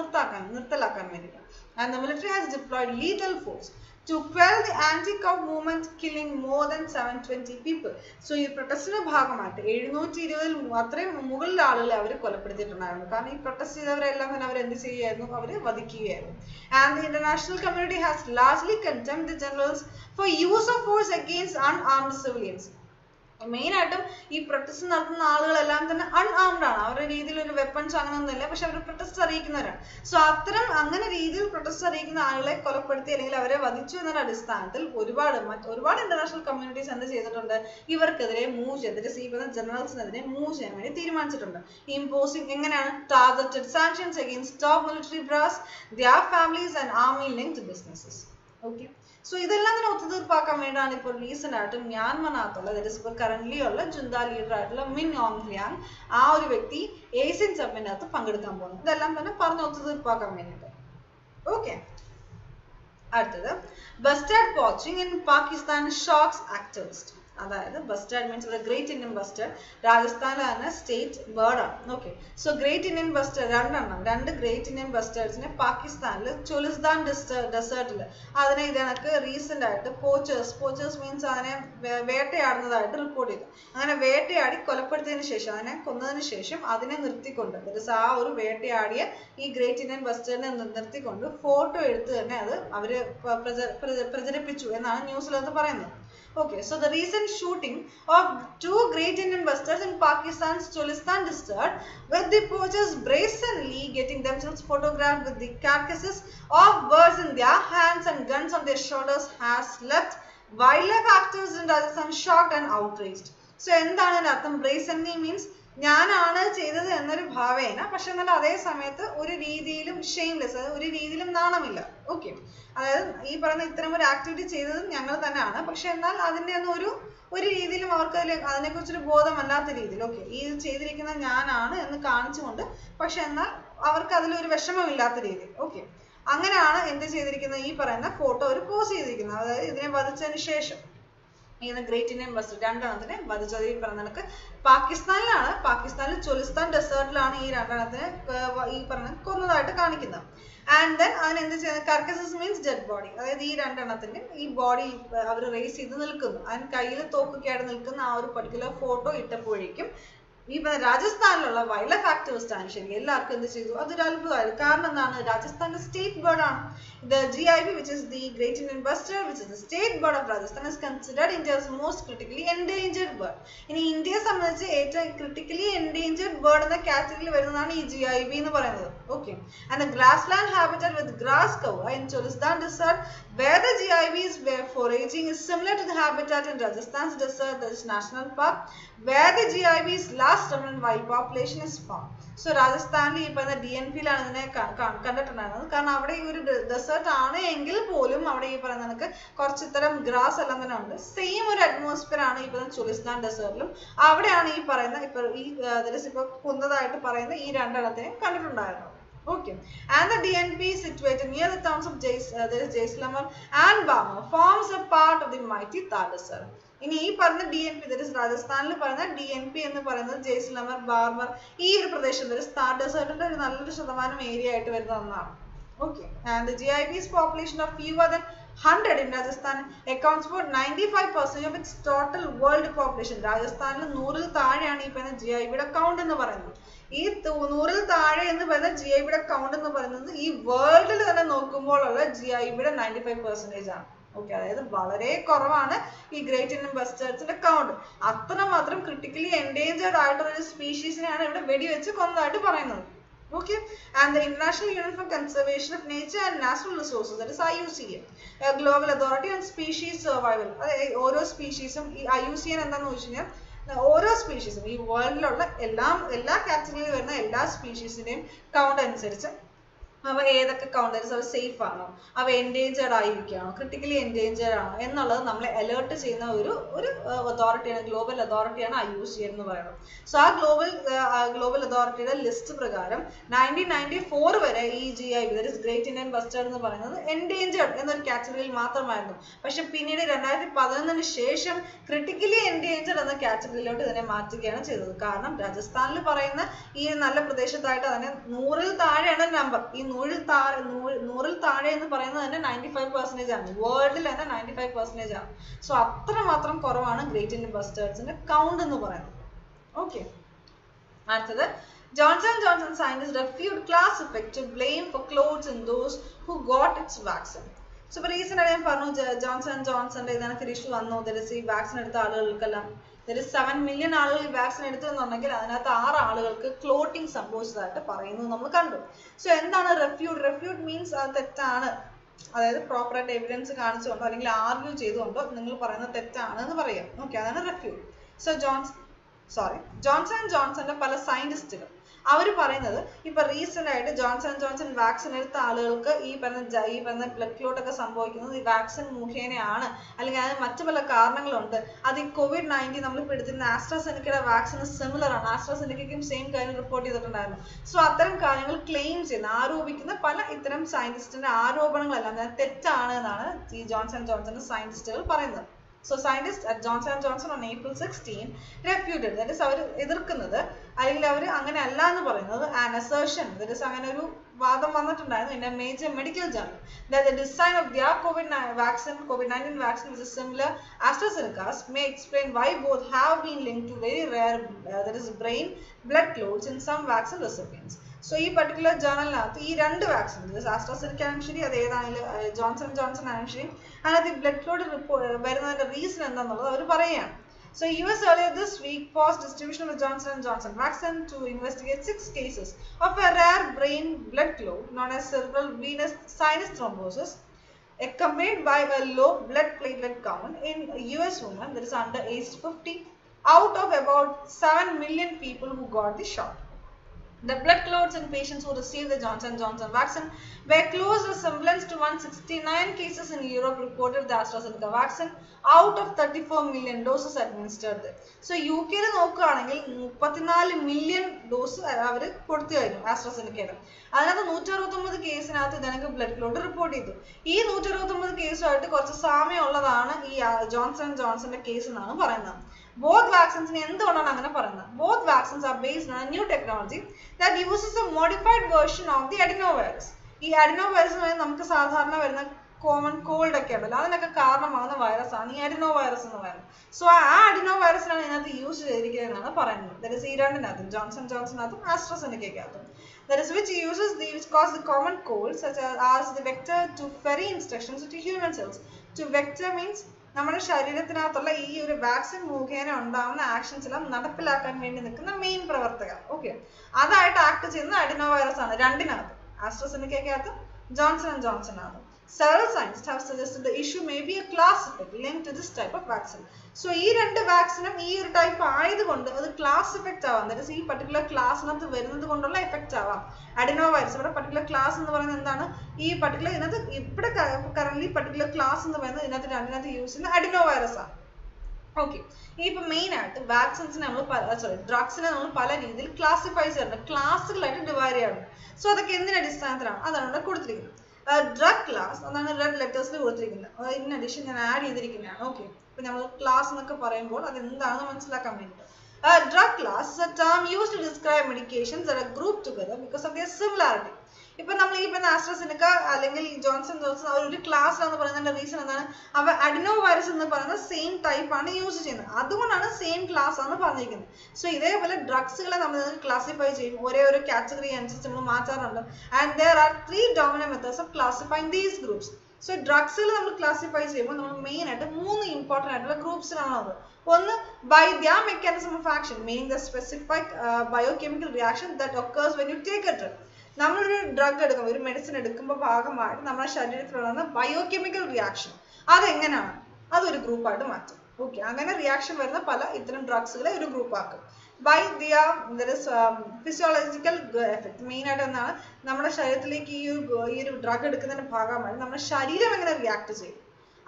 നിർത്തലാക്കാൻ വേണ്ടിയിട്ടാണ്. And the military has deployed lethal force to quell the anti-coup movement, killing more than 720 people. So, this protest is not a big deal. And the international community has largely condemned the generals for use of force against unarmed civilians. Main ആയിട്ടും ഈ protest നടത്തുന്ന ആളുകളെല്ലാം തന്നെ അൺആംഡ് ആണ്. അവരുടെ രീതിയിൽ ഒരു weapons അങ്ങനെയൊന്നുമില്ല, പക്ഷെ അവർ പ്രൊട്ടസ്റ്റ് അറിയിക്കുന്നവരാണ്. സോ അത്തരം അങ്ങനെ രീതിയിൽ പ്രൊട്ടസ്റ്റ് അറിയിക്കുന്ന ആളുകളെ കൊലപ്പെടുത്തി അല്ലെങ്കിൽ അവരെ വധിച്ചു എന്നൊരു അടിസ്ഥാനത്തിൽ ഒരുപാട് ഇന്റർനാഷണൽ കമ്മ്യൂണിറ്റീസ് എന്ത് ചെയ്തിട്ടുണ്ട്, ഇവർക്കെതിരെ മൂവ് ചെയ്തിട്ട് ജനറൽസിനെതിരെ മൂവ് ചെയ്യാൻ വേണ്ടി തീരുമാനിച്ചിട്ടുണ്ട്. ഇമ്പോസിംഗ് എങ്ങനെയാണ്? Targeted sanctions against top military brass, their families and army linked businesses. Okay, so ഇതെല്ലാം തന്നെ ഒത്തുതീർപ്പാക്കാൻ വേണ്ടിയാണ് ഇപ്പോൾ റീസെന്റ് ആയിട്ട് മ്യാൻമറിനകത്തുള്ള, ദാറ്റ് ഇസ് ഇപ്പോൾ കറന്റ്ലി ഉള്ള ജുന്ത ലീഡർ ആയിട്ടുള്ള മിൻ ഓങ് ഹ്ലിയാങ്, ആ ഒരു വ്യക്തി ഏഷ്യൻ സമ്മിറ്റിനകത്ത് പങ്കെടുക്കാൻ പോകുന്നത്. ഇതെല്ലാം തന്നെ പറഞ്ഞ് ഒത്തുതീർപ്പാക്കാൻ വേണ്ടിയിട്ട്. ഓക്കെ, അടുത്തത് bustard poaching in Pakistan shocks activist. അതായത് bustard means the great Indian bustard, രാജസ്ഥാനിലെ തന്നെ സ്റ്റേറ്റ് ബേർഡാണ്. Okay, so great Indian bustard രണ്ട് ഗ്രേറ്റ് ഇന്ത്യൻ ബസ്റ്റാർഡ്സിനെ പാകിസ്ഥാനിൽ ചുലിസ്ഥാൻ ഡെസേർട്ടിൽ അതിനെ ഇതണക്ക് റീസെന്റ് ആയിട്ട് പോച്ചേഴ്സ് മീൻസ് അതിനെ വേട്ടയാടുന്നതായിട്ട് റിപ്പോർട്ട് ചെയ്തു. അങ്ങനെ വേട്ടയാടി കൊലപ്പെടുത്തിയതിനു ശേഷം, അതിനെ കൊന്നതിന് ശേഷം അതിനെ നിർത്തിക്കൊണ്ട്, ആ ഒരു വേട്ടയാടിയ ഈ ഗ്രേറ്റ് ഇന്ത്യൻ ബസ്റ്റാർഡിനെ നിർത്തിക്കൊണ്ട് ഫോട്ടോ എടുത്ത് തന്നെ അത് അവര് പ്രചരിപ്പിച്ചു എന്നാണ് ന്യൂസിലത് പറയുന്നത്. Okay, so the recent shooting of two great Indian bustards in Pakistan's Cholistan district, with the poachers brazenly getting themselves photographed with the carcasses of birds in their hands and guns on their shoulders, has left wildlife actors in Rajasthan shocked and outraged. So, എന്താണ് അർത്ഥം? brazenly means ഞാനാണ് ചെയ്തത് എന്നൊരു ഭാവേന, പക്ഷെ എന്നാൽ അതേ സമയത്ത് ഒരു രീതിയിലും ഷെയിംലെസ്, അത് ഒരു രീതിയിലും നാണമില്ല. ഓക്കെ, അതായത് ഈ പറയുന്ന ഇത്തരം ഒരു ആക്ടിവിറ്റി ചെയ്തത് ഞങ്ങൾ തന്നെയാണ്, പക്ഷെ എന്നാൽ അതിൻ്റെ ഒന്നും ഒരു രീതിയിലും അവർക്ക് അതിനെക്കുറിച്ചൊരു ബോധമല്ലാത്ത രീതിയിൽ, ഓക്കെ, ഈ ചെയ്തിരിക്കുന്ന ഞാനാണ് എന്ന് കാണിച്ചുകൊണ്ട്, പക്ഷെ എന്നാൽ അവർക്ക് അതിലൊരു വിഷമമില്ലാത്ത രീതിയിൽ. ഓക്കെ, അങ്ങനെയാണ് എന്ത് ചെയ്തിരിക്കുന്നത്, ഈ പറയുന്ന ഫോട്ടോ അവർ പോസ്റ്റ് ചെയ്തിരിക്കുന്നത്. അതായത് ഇതിനെ വധിച്ചതിന് ശേഷം ഇങ്ങനെ ഗ്രേറ്റ് ഇന്ത്യൻ ബസ്റ്റാർഡ് രണ്ടെണ്ണത്തിനെ വധിച്ചത് ഈ പറഞ്ഞ കണക്ക് പാകിസ്ഥാനിലാണ്, പാകിസ്ഥാനിൽ ചൊലിസ്ഥാൻ ഡെസേർട്ടിലാണ് ഈ രണ്ടെണ്ണത്തിനെ ഈ പറഞ്ഞ കൊന്നതായിട്ട് കാണിക്കുന്നത്. ആൻഡ് ദെൻ അതിനെന്ത് ചെയ്യുന്നത്, കർക്കസസ് മീൻസ് ഡെഡ് ബോഡി, അതായത് ഈ രണ്ടെണ്ണത്തിൻ്റെ ഈ ബോഡി അവർ റേസ് ചെയ്ത് നിൽക്കുന്നു, അതിന് കയ്യിൽ തോക്കൊക്കെ ആയിട്ട് നിൽക്കുന്ന ആ ഒരു പർട്ടിക്കുലർ ഫോട്ടോ ഇട്ടപ്പോഴേക്കും ഈ പറഞ്ഞ രാജസ്ഥാനിലുള്ള വൈൽഡ് ലൈഫ് ആക്ടിവിസ്റ്റ് ആണ് ശരി എല്ലാവർക്കും എന്ത് ചെയ്തു, അതൊരു അത്ഭുതമായിരുന്നു. കാരണം എന്താണ്, രാജസ്ഥാന്റെ സ്റ്റേറ്റ് ബേർഡ് ആണ് the GIB, which is the Great Indian Bustard, which is the state bird of Rajasthan, is considered India's most critically endangered bird. ഇനി ഇന്ത്യയെ സംബന്ധിച്ച് ഏറ്റവും critically endangered bird എന്ന കാറ്റഗറിയിൽ വരുന്നതാണ് ഈ GIB എന്ന് പറയുന്നത്. Okay, and the grassland habitat with grass cover in Cholistan desert, where the GIBs were foraging, is similar to the habitat in Rajasthan's desert, the national park, where the GIBs last dominant wild population is found. So Rajasthanil ഈ പറഞ്ഞ DNPയിലാണ് ഇതിനെ കണ്ടിട്ടുണ്ടായിരുന്നത്. കാരണം അവിടെ ഈ ഒരു desert ആണ് എങ്കിൽ പോലും അവിടെ ഈ പറയുന്ന നമുക്ക് കുറച്ച് ഇത്തരം ഗ്രാസ് എല്ലാം തന്നെ ഉണ്ട്. സെയിം ഒരു അറ്റ്മോസ്ഫിയർ ആണ് ഈ പറഞ്ഞ ചുലിസ്ഥാൻ ഡെസേർട്ടിലും. അവിടെയാണ് ഈ പറയുന്ന ഇപ്പൊ കൊന്നതായിട്ട് പറയുന്ന ഈ രണ്ടെണ്ണത്തിനെയും കണ്ടിട്ടുണ്ടായിരുന്നത്. Okay, and the DNP situated near the towns of Jaisalmer and Bamar forms a part of the mighty Thar Desert. ഇനി ഈ പറഞ്ഞ DNP, that is രാജസ്ഥാനിൽ പറഞ്ഞ DNP എന്ന് പറയുന്നത് ജയ്സൽമർ, ബാർമർ ഈ ഒരു പ്രദേശം ഒരു താർ ഡെസേർട്ടിന്റെ ഒരു നല്ലൊരു ശതമാനം ഏരിയ ആയിട്ട് വരുന്ന ഒന്നാണ്. Okay, and GIB's population of fewer than 100 in Rajasthan accounts for 95% of its total world population. രാജസ്ഥാനിൽ 100 താഴെയാണ് ഈ പറയുന്ന GIBയുടെ കൗണ്ട് എന്ന് പറയുന്നത്. ഈ 100 താഴെ എന്ന് പറയുന്ന GIBയുടെ കൗണ്ട് എന്ന് പറയുന്നത് ഈ വേൾഡിൽ തന്നെ നോക്കുമ്പോഴുള്ള GIBയുടെ 95% ആണ്. ഓക്കെ, അതായത് വളരെ കുറവാണ് ഈ ഗ്രേറ്റ് ഇന്ത്യൻ ബസ്റ്റാർഡ്സിന്റെ കൗണ്ട്. അത്രമാത്രം ക്രിട്ടിക്കലി എൻഡേഞ്ചേർഡ് ആയിട്ടുള്ള ഒരു സ്പീഷീസിനെയാണ് ഇവിടെ വെടിവെച്ച് കൊന്നതായിട്ട് പറയുന്നത്. Okay, and the International Union for Conservation of Nature and Natural Resources, that is IUCN, a global authority on species survival. ഓരോ സ്പീഷീസും ഈ IUCN എന്താണെന്ന് ചോദിച്ചു കഴിഞ്ഞാൽ ഓരോ സ്പീഷീസും ഈ വേൾഡിലുള്ള എല്ലാ കാറ്റഗറിയിൽ വരുന്ന എല്ലാ സ്പീഷീസിന്റെയും കൗണ്ട് അനുസരിച്ച് അപ്പോൾ ഏതൊക്കെ കൗണ്ടേഴ്സ് അവർ സേഫ് ആണോ, അവ എൻഡേഞ്ചർഡ് ആയിരിക്കുകയാണോ, ക്രിട്ടിക്കലി എൻഡേഞ്ചർഡ് ആണോ എന്നുള്ളത് നമ്മളെ അലേർട്ട് ചെയ്യുന്ന ഒരു അതോറിറ്റിയാണ്, ഗ്ലോബൽ അതോറിറ്റിയാണ് IUCN എന്ന് പറയുന്നത്. സോ ആ ഗ്ലോബൽ അതോറിറ്റിയുടെ ലിസ്റ്റ് പ്രകാരം 1994 വരെ ഈ GI that is Great Indian Bustard എന്ന് പറയുന്നത് എൻഡേഞ്ചർഡ് എന്നൊരു കാറ്റഗറിയിൽ മാത്രമായിരുന്നു. പക്ഷെ പിന്നീട് 2011-ന് ശേഷം ക്രിട്ടിക്കലി എൻഡേഞ്ചർഡ് എന്ന കാറ്റഗറിയിലോട്ട് ഇതിനെ മാറ്റുകയാണ് ചെയ്തത്. കാരണം രാജസ്ഥാനിൽ പറയുന്ന ഈ നല്ല പ്രദേശത്തായിട്ട് അതിനെ 100-ൽ താഴെയാണ് നമ്പർ. ഈ 100-ൽ താഴെ എന്ന് പറയുന്നത് തന്നെ 95% ആണ്, വേൾഡിൽ തന്നെ 95% ആണ്. സോ അത്രമാത്രം കുറവാണ് ഗ്രേറ്റ് ഇന്ത്യൻ ബസ്റ്റാർഡ്സിന്റെ കൗണ്ട് എന്ന് പറയുന്നത്. ഓക്കെ, അടുത്തത് Johnson & Johnson scientists refused class effect to blame for clothes in those who got its vaccine. So, for reason I am saying Johnson & Johnson is an issue. There is a vaccine at the Alalkalam. There is 7 million Alal vaccine at the Nanakil, another Alalka clotting supposed that a parinu Namakandu. So, end on a refute. Refute means that Tana. അതായത് proper ആയിട്ട് evidence കാണിച്ചുകൊണ്ടോ അല്ലെങ്കിൽ argue ചെയ്തുകൊണ്ടോ നിങ്ങൾ പറയുന്നത് തെറ്റാണെന്ന് പറയാം. Okay, അതാണ് റെഫ്യൂട്ട്. സോ ജോൺസൺ ആൻഡ് ജോൺസന്റെ പല സയന്റിസ്റ്റുകൾ അവർ പറയുന്നത് ഇപ്പൊ റീസെന്റ് ആയിട്ട് ജോൺസൺ ജോൺസൺ വാക്സിൻ എടുത്ത ആളുകൾക്ക് ഈ പറഞ്ഞ ബ്ലഡ് ക്ലോട്ട് ഒക്കെ സംഭവിക്കുന്നത് ഈ വാക്സിൻ മുഖേനയാണ്, അല്ലെങ്കിൽ അതിന് മറ്റു പല കാരണങ്ങളുണ്ട്. അത് ഈ COVID-19 നമ്മൾ എടുത്തിരുന്ന ആസ്ട്രാസെനിക്കയുടെ വാക്സിന് സിമിലർ ആണ്. ആസ്ട്രാസെനിക്കയ്ക്കും സെയിം കാര്യം റിപ്പോർട്ട് ചെയ്തിട്ടുണ്ടായിരുന്നു. സോ അത്തരം കാര്യങ്ങൾ ക്ലെയിം ചെയ്യുന്ന ആരോപിക്കുന്ന പല ഇത്തരം സയന്റിസ്റ്റിന്റെ ആരോപണങ്ങളെല്ലാം തെറ്റാണ് എന്നാണ് ഈ ജോൺസൺ ജോൺസന്റെ സയന്റിസ്റ്റുകൾ പറയുന്നത്. So scientists at Johnson & Johnson on April 16 refuted, that is അവർ എതിർക്കുന്നത് അല്ലെങ്കിൽ അവർ അങ്ങനെ അല്ല എന്ന് പറയുന്നത് an assertion, that is അങ്ങനെ ഒരു വാദം വന്നിട്ടുണ്ടായിരുന്നു in a major medical journal that the design of their COVID-19 vaccine which is similar AstraZeneca's may explain why both have been linked to very rare that is brain blood clots in some vaccine recipients. So ഈ particular ജേർണലിനകത്ത് ഈ രണ്ട് vaccine AstraZeneca ആണെങ്കിലും ശരി അത് ഏതാണെങ്കിലും Johnson Johnson ആണെങ്കിലും ശരി അതിനകത്ത് ഈ ബ്ലഡ് ക്ലോട്ട് റിപ്പോർട്ട് വരുന്നതിന്റെ റീസൺ എന്താണെന്നുള്ളത് അവർ പറയുകയാണ്. So, US earlier this week paused distribution of Johnson & Johnson vaccine to investigate 6 cases of a rare brain blood clot known as cerebral venous sinus thrombosis, accompanied by a low blood platelet count in US women that is under age 50 out of about 7 million people who got the shot. The blood clots in patients who received the Johnson & Johnson vaccine were close resemblance to 169 cases in Europe reported the AstraZeneca vaccine out of 34 million doses administered there. So, UK യിൽ നോക്കുകയാണെങ്കിൽ 34 million dose അവർ കൊടുത്തു കഴിഞ്ഞു ആസ്ട്രാസെനിക്കയുടെ. അതിനകത്ത് 169 കേസിനകത്ത് ഇതനക്ക് blood clot report ചെയ്തു. ഈ 169 കേസുമായിട്ട് കുറച്ച് സാമ്യമുള്ളതാണ് ഈ ജോൺസൺ ജോൺസന്റെ കേസ് എന്നാണ് പറയുന്നത്. Both vaccines ne endonana angana parayna. Both vaccines are based on a new technology that uses a modified version of the adenovirus. Ee adenovirus enna namukku sadharana varuna common cold okke adalla adanokka kaaranamaguna virus aanu ee adenovirus ennu parayna. So aa adenovirus aanu inathu use cheyirukkana ennu parayna. That is irandinathu Johnson Johnson athu AstraZeneca athu. That is which uses the which cause the common cold such as the vector to ferry instructions to human cells. To vector means നമ്മുടെ ശരീരത്തിനകത്തുള്ള ഈ ഒരു vaccine മുഖേന ഉണ്ടാവുന്ന actions എല്ലാം നടപ്പിലാക്കാൻ വേണ്ടി നിൽക്കുന്ന main പ്രവർത്തകർ. ഓക്കെ, അതായിട്ട് ആക്ട് ചെയ്യുന്ന അഡിനോ വൈറസ് ആണ്. രണ്ടിനകത്ത് ആസ്ട്രസെനിക്കകത്ത് ജോൺസൺ ആൻഡ് ജോൺസണാണ്. Several scientists have suggested the issue may be a class effect linked to this type of vaccine. So, ഈ രണ്ട് വാക്സിനും ഈ ഒരു ടൈപ്പ് ആയതുകൊണ്ട് അത് ക്ലാസ് എഫക്റ്റ് ആവാം. ദാറ്റ് ഈസ് ഈ പർട്ടിക്കുലർ ക്ലാസ്സിനകത്ത് വരുന്നത് കൊണ്ടുള്ള എഫക്റ്റ് ആവാം. അഡിനോ വൈറസ് ഇവിടെ പർട്ടിക്കുലർ ക്ലാസ് എന്ന് പറയുന്നത് എന്താണ്, ഈ പർട്ടിക്കുലർ ഇതിനകത്ത് ഇവിടെ കറന്റ് പർട്ടിക്കുലർ ക്ലാസ് എന്ന് പറയുന്നത് ഇതിനകത്ത് രണ്ടിനകത്ത് യൂസ് ചെയ്യുന്ന അഡിനോ വൈറസ് ആണ്. ഓക്കെ, ഇനിയിപ്പോൾ മെയിനായിട്ട് വാക്സിൻസിനെ നമ്മൾ ഡ്രഗ്സിനെ നമ്മൾ പല രീതിയിൽ ക്ലാസിഫൈ ചെയ്യുന്നുണ്ട്, ക്ലാസ്സുകളായിട്ട് ഡിവൈഡ് ചെയ്യാറുണ്ട്. സോ അതൊക്കെ എന്തിൻ്റെ അടിസ്ഥാനത്തിലാണ് അതാണ് ഇവിടെ കൊടുത്തിരിക്കുന്നത്. ഡ്രഗ് ക്ലാസ് അതാണ് റെഡ് ലെറ്റേഴ്സിൽ കൊടുത്തിരിക്കുന്നത്. ഇൻ അഡീഷൻ ഞാൻ ആഡ് ചെയ്തിരിക്കുന്നതാണ്. ഓക്കെ, ഇപ്പൊ നമ്മൾ ക്ലാസ് എന്നൊക്കെ പറയുമ്പോൾ അത് എന്താണെന്ന് മനസ്സിലാക്കാൻ വേണ്ടിയിട്ട് drug class is a term used to describe medications that are grouped together because of their similarity. ഇപ്പൊ നമ്മൾ ഈ പറഞ്ഞ ആസ്ട്രാസെനിക്ക അല്ലെങ്കിൽ ജോൺസൺ ജോൺസൺ ഒരു ക്ലാസ്സിലാന്ന് പറയുന്നതിന്റെ റീസൺ എന്താണ്, അവ അഡിനോ വൈറസ് എന്ന് പറയുന്ന സെയിം ടൈപ്പ് ആണ് യൂസ് ചെയ്യുന്നത്, അതുകൊണ്ടാണ് സെയിം ക്ലാസ് ആണ് പറഞ്ഞിരിക്കുന്നത്. സോ ഇതേപോലെ ഡ്രഗ്സുകളെ നമ്മൾ ക്ലാസിഫൈ ചെയ്യും, ഒരേ ഒരു കാറ്റഗറി അനുസരിച്ച് നമ്മൾ മാറ്റാറുണ്ട്. And there are 3 dominant methods of classifying these groups. So ഡ്രഗ്സുകൾ നമ്മൾ ക്ലാസിഫൈ ചെയ്യുമ്പോൾ നമ്മൾ മെയിൻ ആയിട്ട് 3 ഇമ്പോർട്ടൻ്റ് ആയിട്ടുള്ള ഗ്രൂപ്പ്സിലാണത്. ഒന്ന്, by the mechanism of action meaning the specific biochemical reaction that occurs when you take a drug. നമ്മളൊരു ഡ്രഗ് എടുക്കുമ്പോൾ ഒരു മെഡിസിൻ എടുക്കുമ്പോൾ ഭാഗമായിട്ട് നമ്മുടെ ശരീരത്തിലുള്ള ബയോകെമിക്കൽ റിയാക്ഷൻ അതെങ്ങനെയാണ് അതൊരു ഗ്രൂപ്പായിട്ട് മാറ്റും. ഓക്കെ, അങ്ങനെ റിയാക്ഷൻ വരുന്ന പല ഇത്തരം ഡ്രഗ്സുകളെ ഒരു ഗ്രൂപ്പാക്കും. by their there is physiological effect main ആയിട്ട് എന്താണ് നമ്മുടെ ശരീരത്തിലേക്ക് ഈ ഒരു ഡ്രഗ് എടുക്കുന്നതിന്റെ ഭാഗമായി നമ്മുടെ ശരീരം എങ്ങനെ റിയാക്ട് ചെയ്യും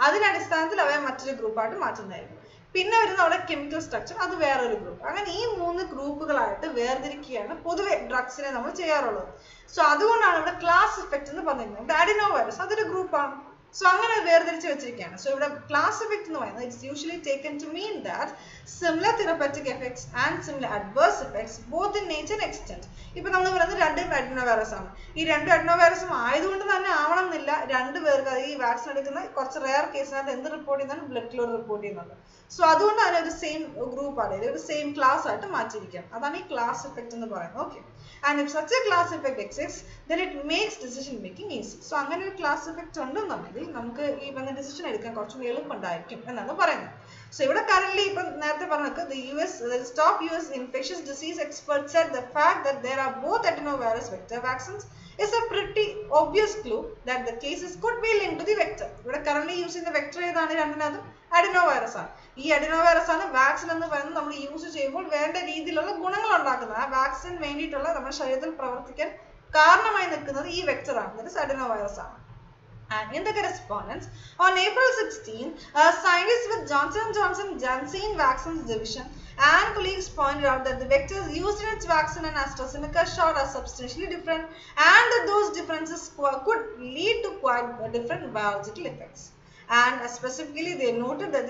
അതിന്റെ അടിസ്ഥാനത്തിൽ അവയെ മറ്റൊരു ഗ്രൂപ്പ് ആയിട്ട് മാറ്റുന്നതായിരിക്കും പിന്നെ വരുന്ന അവിടെ കെമിക്കൽ സ്ട്രക്ചർ അത് വേറെ ഒരു ഗ്രൂപ്പ് അങ്ങനെ ഈ മൂന്ന് ഗ്രൂപ്പുകളായിട്ട് വേർതിരിക്കുകയാണ് പൊതുവെ ഡ്രഗ്സിനെ നമ്മൾ ചെയ്യാറുള്ളത് സോ അതുകൊണ്ടാണ് ഇവിടെ ക്ലാസ് എഫക്റ്റ് എന്ന് പറയുന്നത് അഡിനോ വൈറസ് അതൊരു ഗ്രൂപ്പാണ് So, angane verthirichu vechirikana. So, ivda class effect nu parayana it's usually taken to mean that similar therapeutic effects and similar adverse effects both in nature and extent. Ipo nammal parayana rendu adenovirus aanu. Ee rendu adenovirus aayathondu thanne aavanam illa rendu verku ee vaccine edukkuna korchu rare case nathu endu report cheynadu blood clot report cheynadu. So, adondu aanu oru same group aanu oru same class aayittu maatirikkam. Adana ee class effect nu parayana. Okay. And if such a class effect exists, then it makes decision making easy. So, angane oru class effect undu nammal നമുക്ക് ഈ വന്ന decision എടുക്കാൻ കുറച്ചുകൂടി എളുപ്പമുണ്ടായിരിക്കും എന്നാണ് പറയുന്നത് so ഇവിടെ currently ഇപ്പോ നേരത്തെ പറഞ്ഞതൊക്കെ the US the top US infectious disease experts said the fact that there are both adenovirus vector vaccines is a pretty obvious clue that the cases could be linked to the vector ഇവിടെ currently use ചെയ്യുന്ന vector ഏതാണ് രണ്ടിനതും adenovirus ആണ് ഈ adenovirus ആണ് vaccine എന്ന് പറയുന്നത് നമ്മൾ യൂസ് ചെയ്യുമ്പോൾ വേണ്ട രീതിയിലുള്ള ഗുണങ്ങൾ ഉണ്ടാക്കുന്നത് ആ വാക്സിൻ വേണ്ടിയിട്ടുള്ള നമ്മുടെ ശരീരത്തിൽ പ്രവർത്തിക്കാൻ കാരണമായി നിൽക്കുന്നത് ഈ വെക്ടർ ആണ് that is adenovirus ആണ് And in the correspondence, on April 16, scientists with Johnson & Johnson Janssen Vaccines Division and colleagues pointed out that the vectors used in its vaccine and AstraZeneca shot are substantially different, and that those differences could lead to quite different biological effects. And specifically, they noted that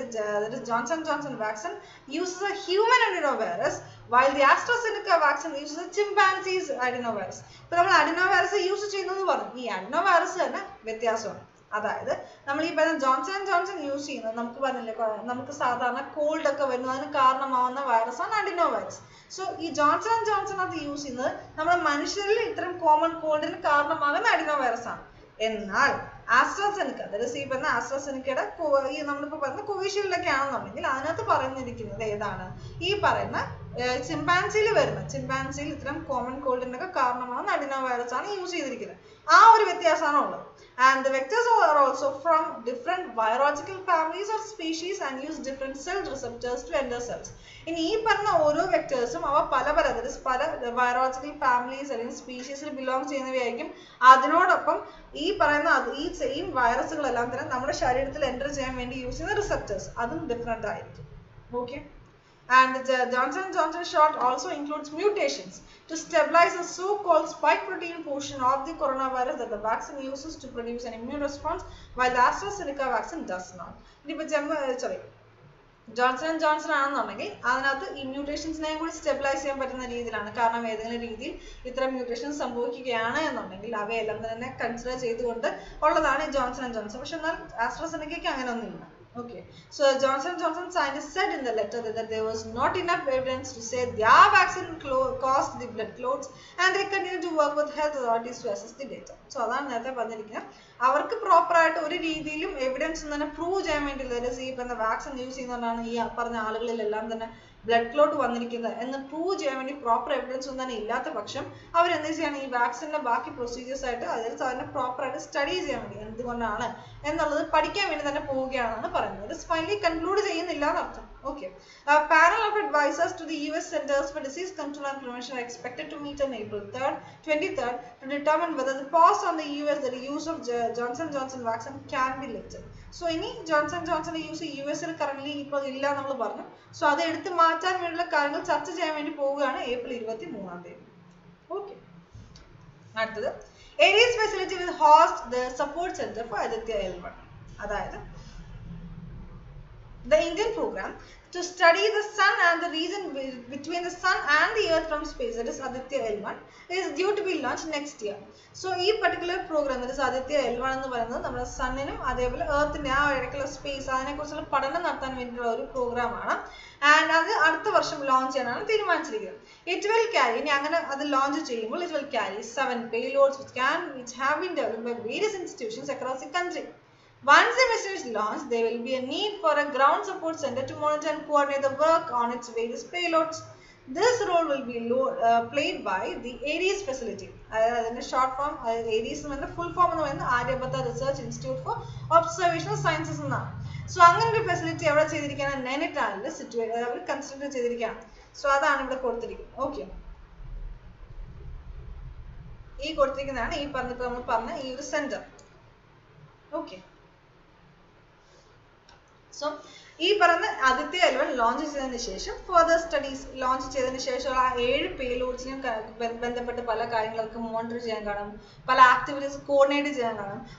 the Johnson & Johnson vaccine uses a human adenovirus, while the AstraZeneca vaccine uses a chimpanzee's adenovirus. ഇപ്പോൾ നമ്മൾ adenovirus use ചെയ്യുന്നത് പറഞ്ഞു ഈ adenovirus തന്നെ വ്യത്യാസമാണ് അതായത് നമ്മൾ ഈ പറഞ്ഞ ജോൺസൺ ആൻഡ് ജോൺസൺ യൂസ് ചെയ്യുന്നത് നമുക്ക് പറഞ്ഞില്ലേ നമുക്ക് സാധാരണ കോൾഡ് ഒക്കെ വരുന്നതിന് കാരണമാവുന്ന വൈറസാണ് അഡിനോവൈറസ് സോ ഈ ജോൺസൺ ആൻഡ് ജോൺസൺ അത് യൂസ് ചെയ്യുന്നത് നമ്മുടെ മനുഷ്യരിൽ ഇത്തരം കോമൺ കോൾഡിന് കാരണമാകുന്ന അഡിനോവൈറസാണ് എന്നാൽ ആസ്ട്രാസെനിക്ക അതായത് ഈ പറഞ്ഞ ആസ്ട്രാസെനിക്കയുടെ ഈ നമ്മളിപ്പോ പറഞ്ഞ കോവിഷീൽഡൊക്കെ ആണെന്നുണ്ടെങ്കിൽ അതിനകത്ത് പറഞ്ഞിരിക്കുന്നത് ഏതാണ് ഈ പറയുന്ന ചിമ്പാൻസിയിൽ വരുന്ന ചിമ്പാൻസിയിൽ ഇത്തരം കോമൺ കോൾഡിനൊക്കെ കാരണമാകുന്ന അഡിനോവൈറസ് ആണ് യൂസ് ചെയ്തിരിക്കുന്നത് ആ ഒരു വ്യത്യാസമാണ് ഉള്ളത് and the vectors are also from different virological families of species and use different cell receptors to enter cells ഇനി ഈ പറഞ്ഞ ഓരോ വെക്ടേഴ്സും അവ പല അതായത് പല വൈറോളജിക്കൽ ഫാമിലീസ് അല്ലെങ്കിൽ സ്പീഷീസിൽ ബിലോങ് ചെയ്യുന്നവയായിരിക്കും അതിനോടൊപ്പം ഈ പറയുന്ന ഈ സെയിം വൈറസുകളെല്ലാം തന്നെ നമ്മുടെ ശരീരത്തിൽ എൻ്റർ ചെയ്യാൻ വേണ്ടി യൂസ് ചെയ്യുന്ന റിസപ്റ്റേഴ്സ് അതും ഡിഫറെന്റ് ആയിരിക്കും okay And the Johnson & Johnson shot also includes mutations to stabilize the so-called spike protein portion of the coronavirus that the vaccine uses to produce an immune response, while the AstraZeneca vaccine does not. Johnson & Johnson ആണെന്നുണ്ടെങ്കിൽ അതിനകത്ത് ഈ മ്യൂട്ടേഷൻസിനെയും കൂടി stabilise ചെയ്യാൻ പറ്റുന്ന രീതിയിലാണ് കാരണം ഏതെങ്കിലും രീതിയിൽ ഇത്തരം മ്യൂട്ടേഷൻ സംഭവിക്കുകയാണ് എന്നുണ്ടെങ്കിൽ അവയെല്ലാം തന്നെ കൺസിഡർ ചെയ്തുകൊണ്ട് ഉള്ളതാണ് ജോൺസൺ & ജോൺസൺ പക്ഷെ എന്നാൽ ആസ്ട്രാസെനക്കയ്ക്ക് അങ്ങനെയൊന്നുമില്ല Okay, so Johnson & Johnson scientists said in the letter that there was not enough evidence to say their vaccine caused the blood clots, and they continue to work with health authorities to assess the data. So that's why they are saying that they proper ആയിട്ട് evidence to prove that see, the vaccine using the blood clot and the prove proper evidence vaccine procedures proper studies പഠിക്കാൻ It is finally concluded Okay. A panel of advisors to the US Centers for Disease Control and Prevention are expected to meet on April 23rd to determine whether the pause on the US the use of Johnson & Johnson vaccine can be lifted. So, any Johnson & Johnson use US currently illa So, adu eduthu maattan vendulla karyangal charcha cheyan vendi povugana April 23rd. Okay. Adutha ARIES facility will host the support center for Aditya-L1. Adayathu The Indian program to study the sun and the region between the sun and the earth from space, that is Aditya-L1, is due to be launched next year. So, this particular program, that is Aditya-L1, the sun and earth and space, that is a program. And that is the launch year. It will carry, it will carry 7 payloads which have been developed by various institutions across the country. Once the mission is launched, there will be a need for a ground support center to monitor and coordinate the work on its various payloads. This role will be played by the ARIES facility. In a short form, ARIES is the full form of the Aryabhatta Research Institute for Observational Sciences. So, the facility is situated in Nainital. So that's what we have. Okay. This is the center. Okay. So, this is Aditya-L1 launch further studies launch payloads monitor activities coordinate.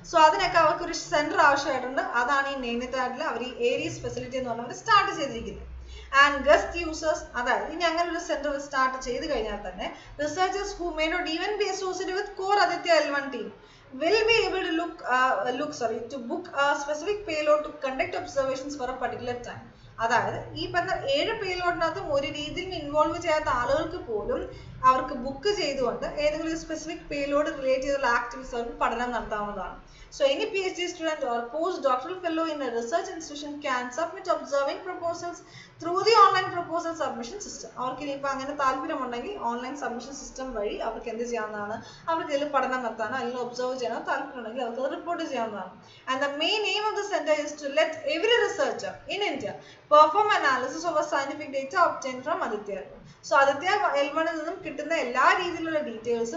So, that's the center the ARIES facility start. And guest users, that is, center start researchers who may not even be associated with core Aditya-L1 team will be able to book a specific payload to conduct observations for a particular time. That is, if you payload involved book a specific payload related activities. So, any PhD student or postdoctoral fellow in a research institution can submit observing proposals through the online proposal submission system. Or online submission system and the main aim of the center is to let every researcher in India perform analysis of scientific data obtained from Aditya. So Aditya-L1 details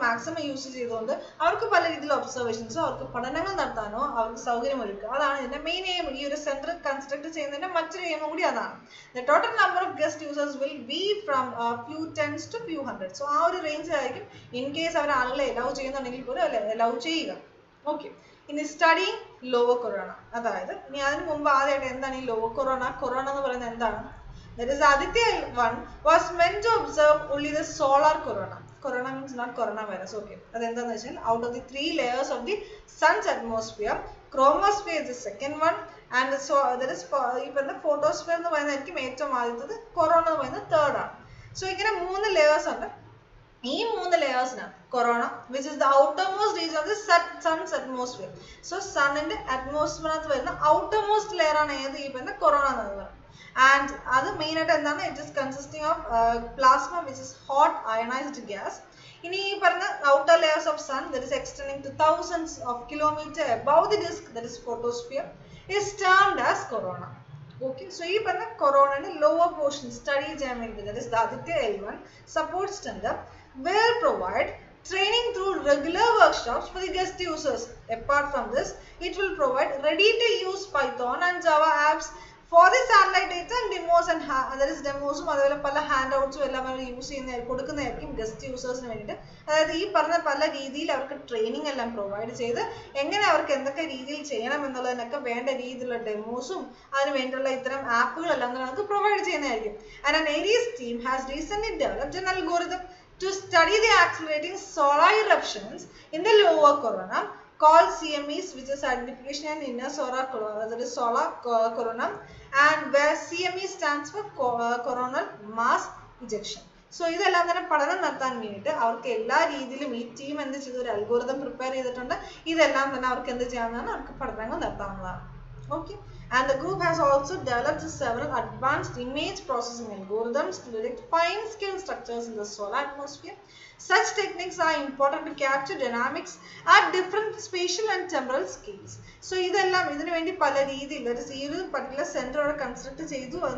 maximum usage observations the main aim center construct the total number of guest users will be from a few tens to few hundreds. So our range in case allow. Okay. In studying lower corona. That is lower corona. Corona that is Aditya-L1 was meant to observe only the solar corona. Corona means not coronavirus. Okay. Out of the 3 layers of the sun's atmosphere, chromosphere is the second one, and so there is the photosphere the corona is the third one. So you can have 3 layers under. These 3 layers na corona, which is the outermost region of the sun's atmosphere. So sun and atmosphere the outermost layer is the corona. And other main it is consisting of plasma, which is hot ionized gas. In the outer layers of sun that is extending to thousands of kilometers above the disk, that is photosphere, is termed as corona. Okay, so this corona in lower portion study jamming, that is Aditya-L1 support standard will provide training through regular workshops for the guest users. Apart from this, it will provide ready-to-use Python and Java apps for the satellite data and demos and there is demos handouts use guest users training provide demos app provide. And an ARIES team has recently developed an algorithm to study the accelerating solar eruptions in the lower corona called CMEs, which is identification and inner solar corona, that is solar corona, and where CME stands for coronal mass ejection. So this is the team and the algorithm prepared. Okay. And the group has also developed several advanced image processing algorithms to detect fine-scale structures in the solar atmosphere. Such techniques are important to capture dynamics at different spatial and temporal scales. So, this is a particular center constructed in case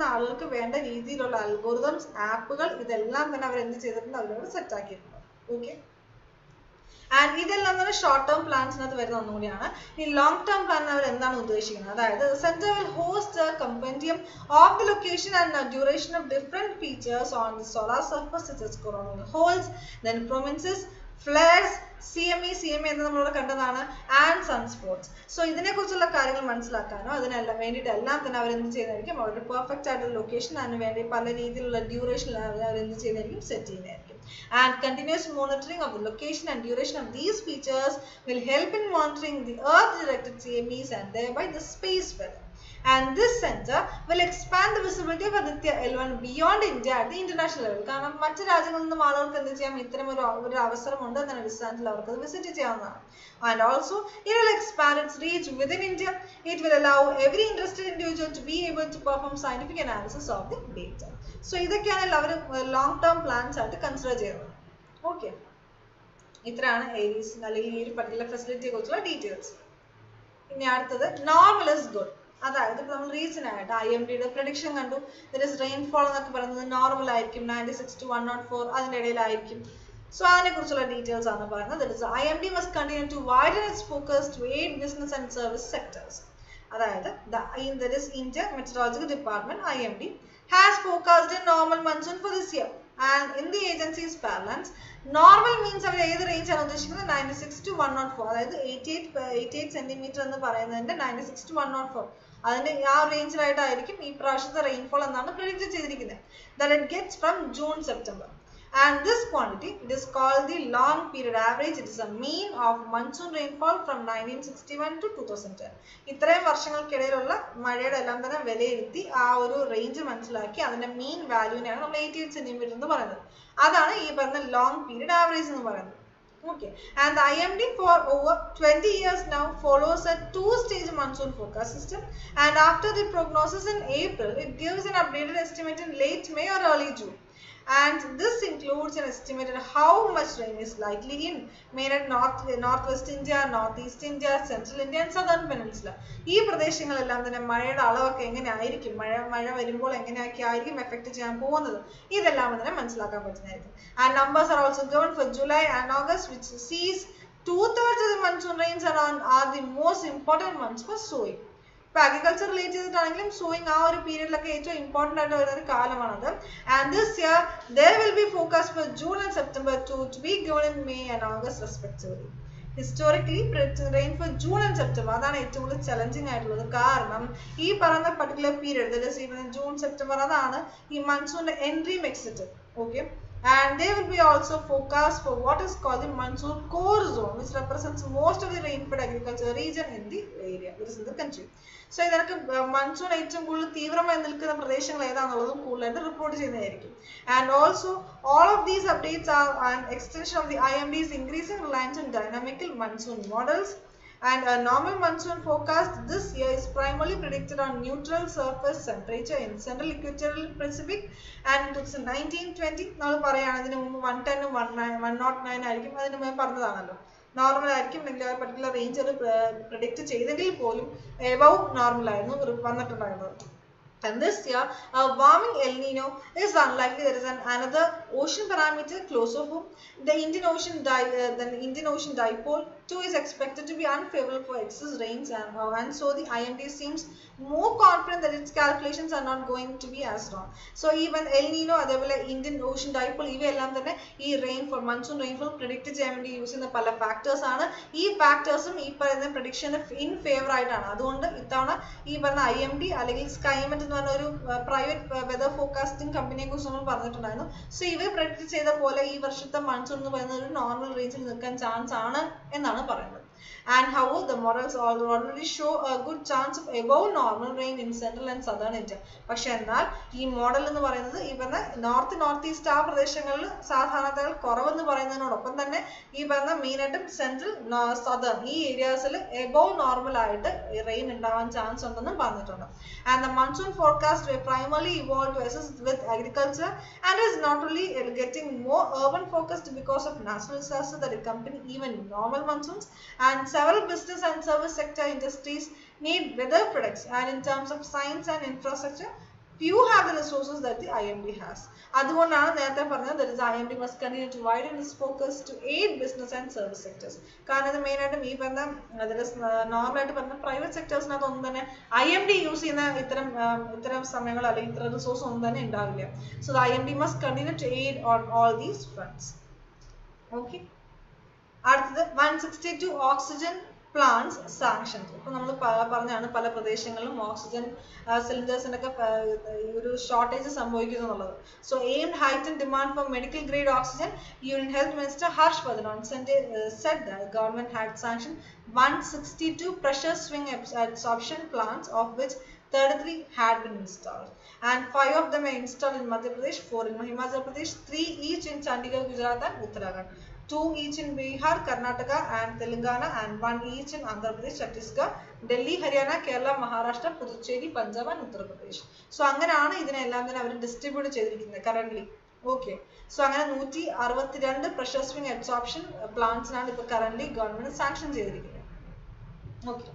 algorithms, apps, set. Okay. And this is short-term plans. In long-term plan, the center will host a compendium of the location and duration of different features on the solar surface, such as coronal holes, then prominences, flares, CME and sunspots. So, this is a perfect location and duration set. And continuous monitoring of the location and duration of these features will help in monitoring the Earth-directed CMEs and thereby the space weather. And this center will expand the visibility of Aditya-L1 beyond India at the international level. And also, it will expand its reach within India. It will allow every interested individual to be able to perform scientific analysis of the data. So, this is long-term plans to consider. Okay. This is ARIES, particular facility details. Normal is good. അതായത് ഇപ്പോൾ നമ്മൾ reason ആയിട്ട് IMDയുടെ prediction കണ്ടു. There is rainfall എന്നൊക്കെ പറയുന്നത് normal ആയിരിക്കും 96 to 104 അതിന്റെ ഇടയിലായിരിക്കും. So അതിനെക്കുറിച്ചുള്ള ഡീറ്റെയിൽസ് ആണ് പറയുന്നത്. That is IMD must continue to widen its focus to aid business and service sectors. അതായത് that is Indian Meteorological Department IMD has forecasted normal monsoon for this year. And in the agency's parlance, normal means of either range are udheshikkunnathu 96 to 104, that is 88 centimeter ennu parayunnathu 96 to 104, adinde aa range il aayirikkum ee prashada rainfall ennaanu predict cheyidirikkunne, that it gets from June September. And this quantity, it is called the long period average. It is a mean of monsoon rainfall from 1961 to 2010. ഇത്രയും വർഷങ്ങൾക്കിടയിലുള്ള മഴയുടെ എല്ലാം തന്നെ വിലയിരുത്തി ആ ഒരു range മനസ്സിലാക്കി അതിന്റെ മീൻ വാല്യൂനെയാണ് നമ്മൾ 88 സെന്റിമീറ്റർ എന്ന് പറയുന്നത്. അതാണ് ഈ പറഞ്ഞ ലോങ് പീരീഡ് ആവറേജ് എന്ന് പറയുന്നത്. Okay, and the IMD for over 20 years now follows a two-stage monsoon forecast system, and after the prognosis in April, it gives an updated estimate in late May or early June, and this includes an estimate on how much rain is likely in main and northwest India, northeast India, central India, and southern peninsula. ഈ പ്രദേശങ്ങളെല്ലാം തന്നെ മഴയുടെ അളവൊക്കെ എങ്ങനെയായിരിക്കും, മഴ വരുമ്പോൾ എങ്ങനെയൊക്കെയായിരിക്കും effect ചെയ്യാൻ പോകുന്നത്, ഇതെല്ലാം തന്നെ മനസ്സിലാക്കാൻ പറ്റുന്നതായിരിക്കും. And numbers are also given for July and August, which sees 2/3 of the monsoon rains are the most important months for sowing. Agriculture related ചെയ്തിട്ടാണെങ്കിലും സോയിങ് ആ ഒരു പീരീഡിലൊക്കെ ഏറ്റവും ഇമ്പോർട്ടൻ്റ് ആയിട്ട് വരുന്ന ഒരു കാലമാണത്. And this year there will be forecast for June and September to be given in May and August respectively. Historically, rain for June and September അതാണ് ഏറ്റവും കൂടുതൽ ചലഞ്ചിങ് ആയിട്ടുള്ളത്. കാരണം ഈ പറയുന്ന പർട്ടിക്കുലർ പീരീഡ് ജൂൺ സെപ്റ്റംബർ അതാണ് ഈ മൺസൂണിന്റെ entry exit. Okay, and there will be also forecast for what is called the monsoon core zone, which represents most of the rainfed agriculture region in the area, that is in the country. So idarku monsoon item kulla teevramai nilkuna pradeshangal edaanalladum kullayidu report cheynayirikkum. And also all of these updates are an extension of the IMD's increasing reliance on dynamical monsoon models, and a normal monsoon forecast this year is primarily predicted on neutral surface temperature in central equatorial Pacific, and it's 1920 നമ്മൾ പറയാണ് അതിനു മുമ്പ് 110 ഉം 109 ആയിരിക്കും. അതിനു മുമ്പ് പറഞ്ഞതാണല്ലോ normal ആയിരിക്കും, അല്ലെങ്കിൽ ഒരു പർട്ടിക്കുലർ റേഞ്ച് അത് പ്രെഡിക്റ്റ് ചെയ്തെങ്കിൽ പോലും എബവ് നോർമൽ ആയിരുന്നു വന്നിട്ടുണ്ടായിരുന്നത്. And this year, a warming El Niño is unlikely. There is another ocean parameter closer home. The Indian Ocean Dipole too is expected to be unfavorable for excess rains, and so the IMD seems more confident that its calculations are not going to be as wrong. So even El Niño, അതുപോലെ Indian Ocean Dipole, ഇവയെല്ലാം തന്നെ ഈ rainfall, monsoon rainfall predict ചെയ്യാൻ വേണ്ടി use ചെയ്യുന്ന പല factors ആണ്. ഈ ഫാക്ടേഴ്സും ഈ പറയുന്ന prediction in favor ആയിട്ടാണ്. അതുകൊണ്ട് ഇത്തവണ ഈ പറഞ്ഞ IMD അല്ലെങ്കിൽ സ്കൈമെറ്റ് ഒരു പ്രൈവറ്റ് വെതർ ഫോർകാസ്റ്റിംഗ് കമ്പനിയെ കുറിച്ച് നമ്മൾ പറഞ്ഞിട്ടുണ്ടായിരുന്നു. സോ ഇവർ പ്രൊഡിക്റ്റ് ചെയ്ത പോലെ ഈ വർഷത്തെ മൺസൂൺ എന്ന് പറയുന്ന ഒരു നോർമൽ റേഞ്ചിൽ നിൽക്കാൻ ചാൻസ് ആണ് എന്നാണ് പറയുന്നത്. And however, the models already show a good chance of above normal rain in central and southern India. പക്ഷെ എന്നാൽ ഈ മോഡൽ എന്ന് പറയുന്നത് ഈ പറഞ്ഞ നോർത്ത് ഈസ്റ്റ് ആ പ്രദേശങ്ങളിൽ സാധാരണ കുറവെന്ന് പറയുന്നതിനോടൊപ്പം തന്നെ ഈ പറഞ്ഞ മെയിനായിട്ടും സെൻട്രൽ സദർ ഈ ഏരിയാസിൽ എബവ് നോർമൽ ആയിട്ട് റെയിൻ ഉണ്ടാവാൻ ചാൻസ് ഉണ്ടെന്നും പറഞ്ഞിട്ടുണ്ട്. And the monsoon forecast were primarily evolved to assist with agriculture and is not only getting more urban focused because of natural disasters that accompany even normal monsoons, and several business and service sector industries need weather products, and in terms of science and infrastructure, few have the resources that the IMD has. അതുകൊണ്ടാണ് നേരത്തെ പറഞ്ഞത് that is IMD must continue to widen its focus to aid business and service sectors. കാരണം ഇത് മെയിനായിട്ടും ഈ പറഞ്ഞ നോർമലായിട്ട് പറഞ്ഞ പ്രൈവറ്റ് സെക്ടേഴ്സിനകത്തൊന്നും തന്നെ IMD യൂസ് ചെയ്യുന്ന ഇത്തരം സമയങ്ങൾ അല്ലെങ്കിൽ ഇത്തരം റിസോഴ്സ് ഒന്നും തന്നെ ഉണ്ടാവില്ല. So the IMD must continue to aid on all these fronts. Okay. അടുത്തത് 162 ഓക്സിജൻ പ്ലാന്റ്സ് സാങ്ഷൻ. ഇപ്പൊ നമ്മൾ പറഞ്ഞാണ് പല പ്രദേശങ്ങളിലും ഓക്സിജൻ സിലിണ്ടേഴ്സിനൊക്കെ ഒരു ഷോർട്ടേജ് സംഭവിക്കുന്നു എന്നുള്ളത്. So aimed heighten demand for medical grade oxygen, union health minister Harsh Vardhan on Sunday said that the government had sanctioned 162 pressure swing absorption plants, of which 33 had been installed, and 5 of them are installed in Madhya Pradesh, 4 in Himachal Pradesh, 3 each in Chandigarh, Gujarat, and Uttarakhand, 2 each in Bihar, Karnataka, and Telangana, and 1 each in Andhra Pradesh, Chhattisgarh, Delhi, Haryana, Kerala, Maharashtra, Puducherry, Punjab, and Uttar Pradesh. So അങ്ങനെയാണ് ഇതിനെല്ലാം തന്നെ അവർ distribute ചെയ്തിരിക്കുന്നത് currently. Okay, so അങ്ങനെ 162 pressure swing absorption പ്ലാന്റ്സിനാണ് ഇപ്പൊ currently government sanction ചെയ്തിരിക്കുന്നത്. Okay,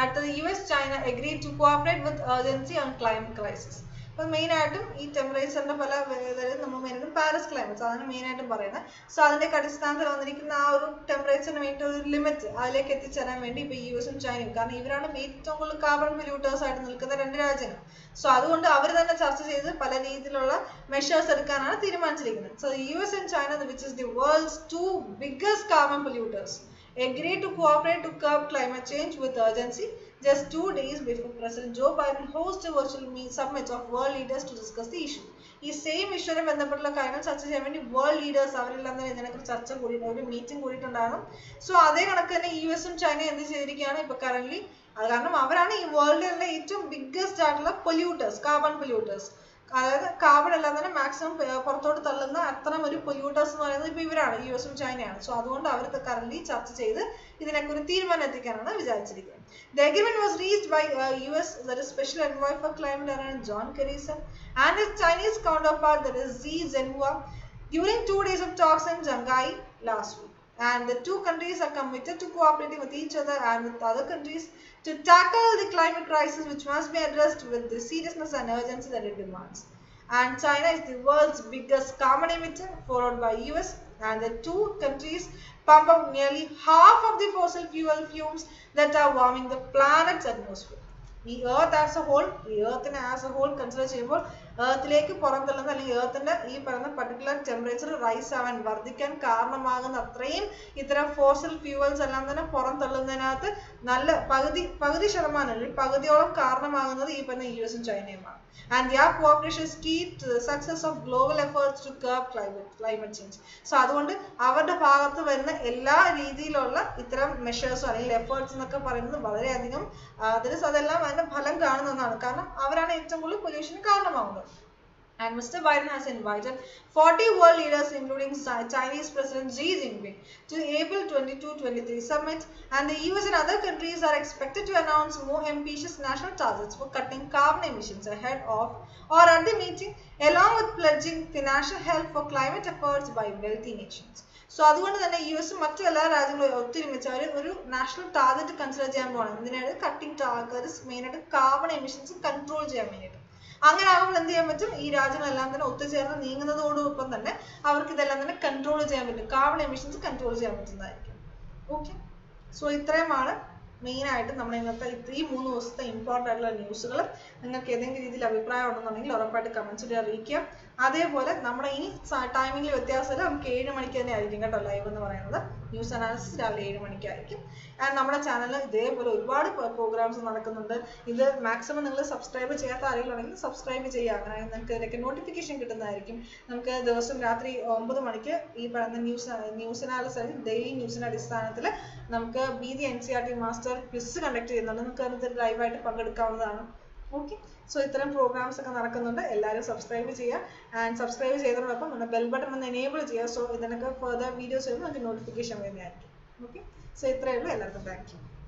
അടുത്തത് US China agreed to cooperate with urgency on climate crisis. അപ്പോൾ മെയിൻ ആയിട്ടും ഈ ടെമ്പറേച്ചറിന്റെ പല വേദരും നമ്മൾ മെയിനായിട്ടും പാരീസ് ക്ലൈമറ്റ് ആണ് മെയിൻ ആയിട്ടും പറയുന്നത്. സോ അതിന്റെ അടിസ്ഥാനത്തിൽ വന്നിരിക്കുന്ന ആ ഒരു ടെമ്പറേച്ചറിന് വേണ്ടി ഒരു ലിമിറ്റ് അതിലേക്ക് എത്തിച്ചേരാൻ വേണ്ടി ഇപ്പോൾ യുഎസും ചൈനയും, കാരണം ഇവരാണ് ഏറ്റവും കൂടുതൽ കാർബൺ പൊല്യൂട്ടേഴ്സ് ആയിട്ട് നിൽക്കുന്ന രണ്ട് രാജ്യങ്ങൾ. സോ അതുകൊണ്ട് അവർ തന്നെ ചർച്ച ചെയ്ത് പല രീതിയിലുള്ള മെഷേഴ്സ് എടുക്കാനാണ് തീരുമാനിച്ചിരിക്കുന്നത്. So US and China, which is the world's two biggest carbon polluters, agreed to cooperate to curb climate change with urgency just 2 days before President Joe Biden hosted a virtual summit of world leaders to discuss the issue. This same issue is bendappettilla karyam churcha cheyan vendi world leaders avarellam idinakku churcha kodi oru meeting kodittundaanu. So adhe kanakkane US um China endu cheyirukkana ipo currently, കാരണം അവരാണ് ഈ വേൾഡിലെ ഏറ്റവും biggest ആയിട്ടുള്ള പൊല്യൂട്ടേഴ്സ്, carbon പൊല്യൂട്ടേഴ്സ്. അതായത് carbon എല്ലാം തന്നെ maximum പുറത്തോട്ട് തള്ളുന്ന അത്തരം ഒരു പൊല്യൂട്ടേഴ്സ് എന്ന് പറയുന്നത് ഇപ്പോൾ ഇവരാണ്, യു എസും ചൈനയാണ്. സോ അതുകൊണ്ട് അവർ കറന്റ് ചർച്ച ചെയ്ത് ഇതിനൊക്കെ ഒരു തീരുമാനം എത്തിക്കാനാണ് വിചാരിച്ചിരിക്കുന്നത്. The agreement was reached by US, that is Special Envoy for Climate Change John Kerry, and his Chinese counterpart, that is Xi Jinping, during 2 days of talks in Shanghai last week. And the two countries are committed to cooperating with each other and with other countries to tackle the climate crisis, which must be addressed with the seriousness and urgency that it demands. And China is the world's biggest carbon emitter, followed by US, and the two countries pump up nearly half of the fossil fuel fumes that are warming the planet's atmosphere. The Earth as a whole, consider ചെയ്യുമ്പോൾ എർത്തിലേക്ക് പുറന്തള്ളുന്ന അല്ലെങ്കിൽ എർത്തിന്റെ ഈ പറയുന്ന particular temperature rise ആവാൻ വർദ്ധിക്കാൻ കാരണമാകുന്ന അത്രയും ഇത്തരം ഫോസൽ ഫ്യൂവൽസ് എല്ലാം തന്നെ പുറന്തള്ളുന്നതിനകത്ത് നല്ല പകുതി ശതമാനം അല്ലെങ്കിൽ പകുതിയോളം കാരണമാകുന്നത് ഈ പറഞ്ഞ യുഎസും ചൈനയുമാണ്. And their cooperation is key to the success of global efforts to curb climate change. So അതുകൊണ്ട് അവരുടെ ഭാഗത്ത് വരുന്ന എല്ലാ രീതിയിലുള്ള ഇത്തരം മെഷേഴ്സും അല്ലെങ്കിൽ എഫേർട്സ് എന്നൊക്കെ പറയുന്നത് വളരെയധികം അതെല്ലാം അതിന്റെ ഫലം കാണുന്നതാണ്, കാരണം അവരാണ് ഏറ്റവും കൂടുതൽ പൊല്യൂഷന് കാരണമാകുന്നത്. And Mr. Biden has invited 40 world leaders, including Chinese President Xi Jinping, to the April 22-23 summit, and the US and other countries are expected to announce more ambitious national targets for cutting carbon emissions ahead of or at the meeting, along with pledging financial help for climate efforts by wealthy nations. So അതുകൊണ്ട് തന്നെ U S മറ്റു എല്ലാ രാജ്യങ്ങളും ഒത്തൊരുമിച്ച് അവർ ഒരു national target consider ചെയ്യാൻ പോകണം. ഇതിനായിട്ട് കട്ടിങ് ടാർഗറ്റ്സ് മെയിനായിട്ട് കാർബൺ എമിഷൻസ് കൺട്രോൾ ചെയ്യാൻ വേണ്ടിയിട്ട്. അങ്ങനെ ആകുമ്പോൾ എന്ത് ചെയ്യാൻ പറ്റും, ഈ രാജ്യങ്ങളെല്ലാം തന്നെ ഒത്തുചേർന്ന് നീങ്ങുന്നതോടൊപ്പം തന്നെ അവർക്ക് ഇതെല്ലാം തന്നെ കൺട്രോൾ ചെയ്യാൻ പറ്റും, കാർബൺ എമിഷൻസ് കൺട്രോൾ ചെയ്യാൻ പറ്റുന്നതായിരിക്കും. ഓക്കെ, സോ ഇത്രയുമാണ് മെയിനായിട്ട് നമ്മൾ ഇന്നത്തെ ഈ 3 ദിവസത്തെ ഇമ്പോർട്ടൻ്റ് ആയിട്ടുള്ള ന്യൂസുകൾ. നിങ്ങൾക്ക് ഏതെങ്കിലും രീതിയിൽ അഭിപ്രായം ഉണ്ടെന്നുണ്ടെങ്കിൽ ഉറപ്പായിട്ട് കമൻസിൽ അറിയിക്കുക. അതേപോലെ നമ്മുടെ ഈ ടൈമിംഗിൽ വ്യത്യാസമില്ല, നമുക്ക് 7 മണിക്ക് തന്നെ ആയിരിക്കും കേട്ടോ ലൈവ് എന്ന് പറയുന്നത്. ന്യൂസ് അനാലിസിസ് രാവിലെ 7 മണിക്കായിരിക്കും. ആൻഡ് നമ്മുടെ ചാനലിൽ ഇതേപോലെ ഒരുപാട് പ്രോഗ്രാംസ് നടക്കുന്നുണ്ട്. ഇത് മാക്സിമം നിങ്ങൾ സബ്സ്ക്രൈബ് ചെയ്യാത്ത ആരെങ്കിലുണ്ടെങ്കിൽ സബ്സ്ക്രൈബ് ചെയ്യുക, അങ്ങനെ നിങ്ങൾക്ക് ഇതിനൊക്കെ നോട്ടിഫിക്കേഷൻ കിട്ടുന്നതായിരിക്കും. നമുക്ക് ദിവസം രാത്രി 9 മണിക്ക് ഈ പറയുന്ന ന്യൂസ് അനാലിസിസ് ഡെയിലി ന്യൂസിൻ്റെ അടിസ്ഥാനത്തിൽ നമുക്ക് BD NCERT master quiz conduct ചെയ്യുന്നുണ്ട്. നമുക്ക് അതിൽ ലൈവായിട്ട് പങ്കെടുക്കാവുന്നതാണ്. ഓക്കെ, സോ ഇത്തരം പ്രോഗ്രാംസ് ഒക്കെ നടക്കുന്നുണ്ട്. എല്ലാവരും സബ്സ്ക്രൈബ് ചെയ്യുക, ആൻഡ് സബ്സ്ക്രൈബ് ചെയ്തതോടൊപ്പം നമ്മുടെ ബെൽ ബട്ടൺ ഒന്ന് എനേബിൾ ചെയ്യുക. സോ ഇതിനൊക്കെ ഫർദർ വീഡിയോസ് വരുമ്പോൾ നമുക്ക് നോട്ടിഫിക്കേഷൻ വരുന്നതായിരിക്കും. ഓക്കെ, സോ ഇത്രയേ ഉള്ളൂ. എല്ലാവർക്കും താങ്ക് യു.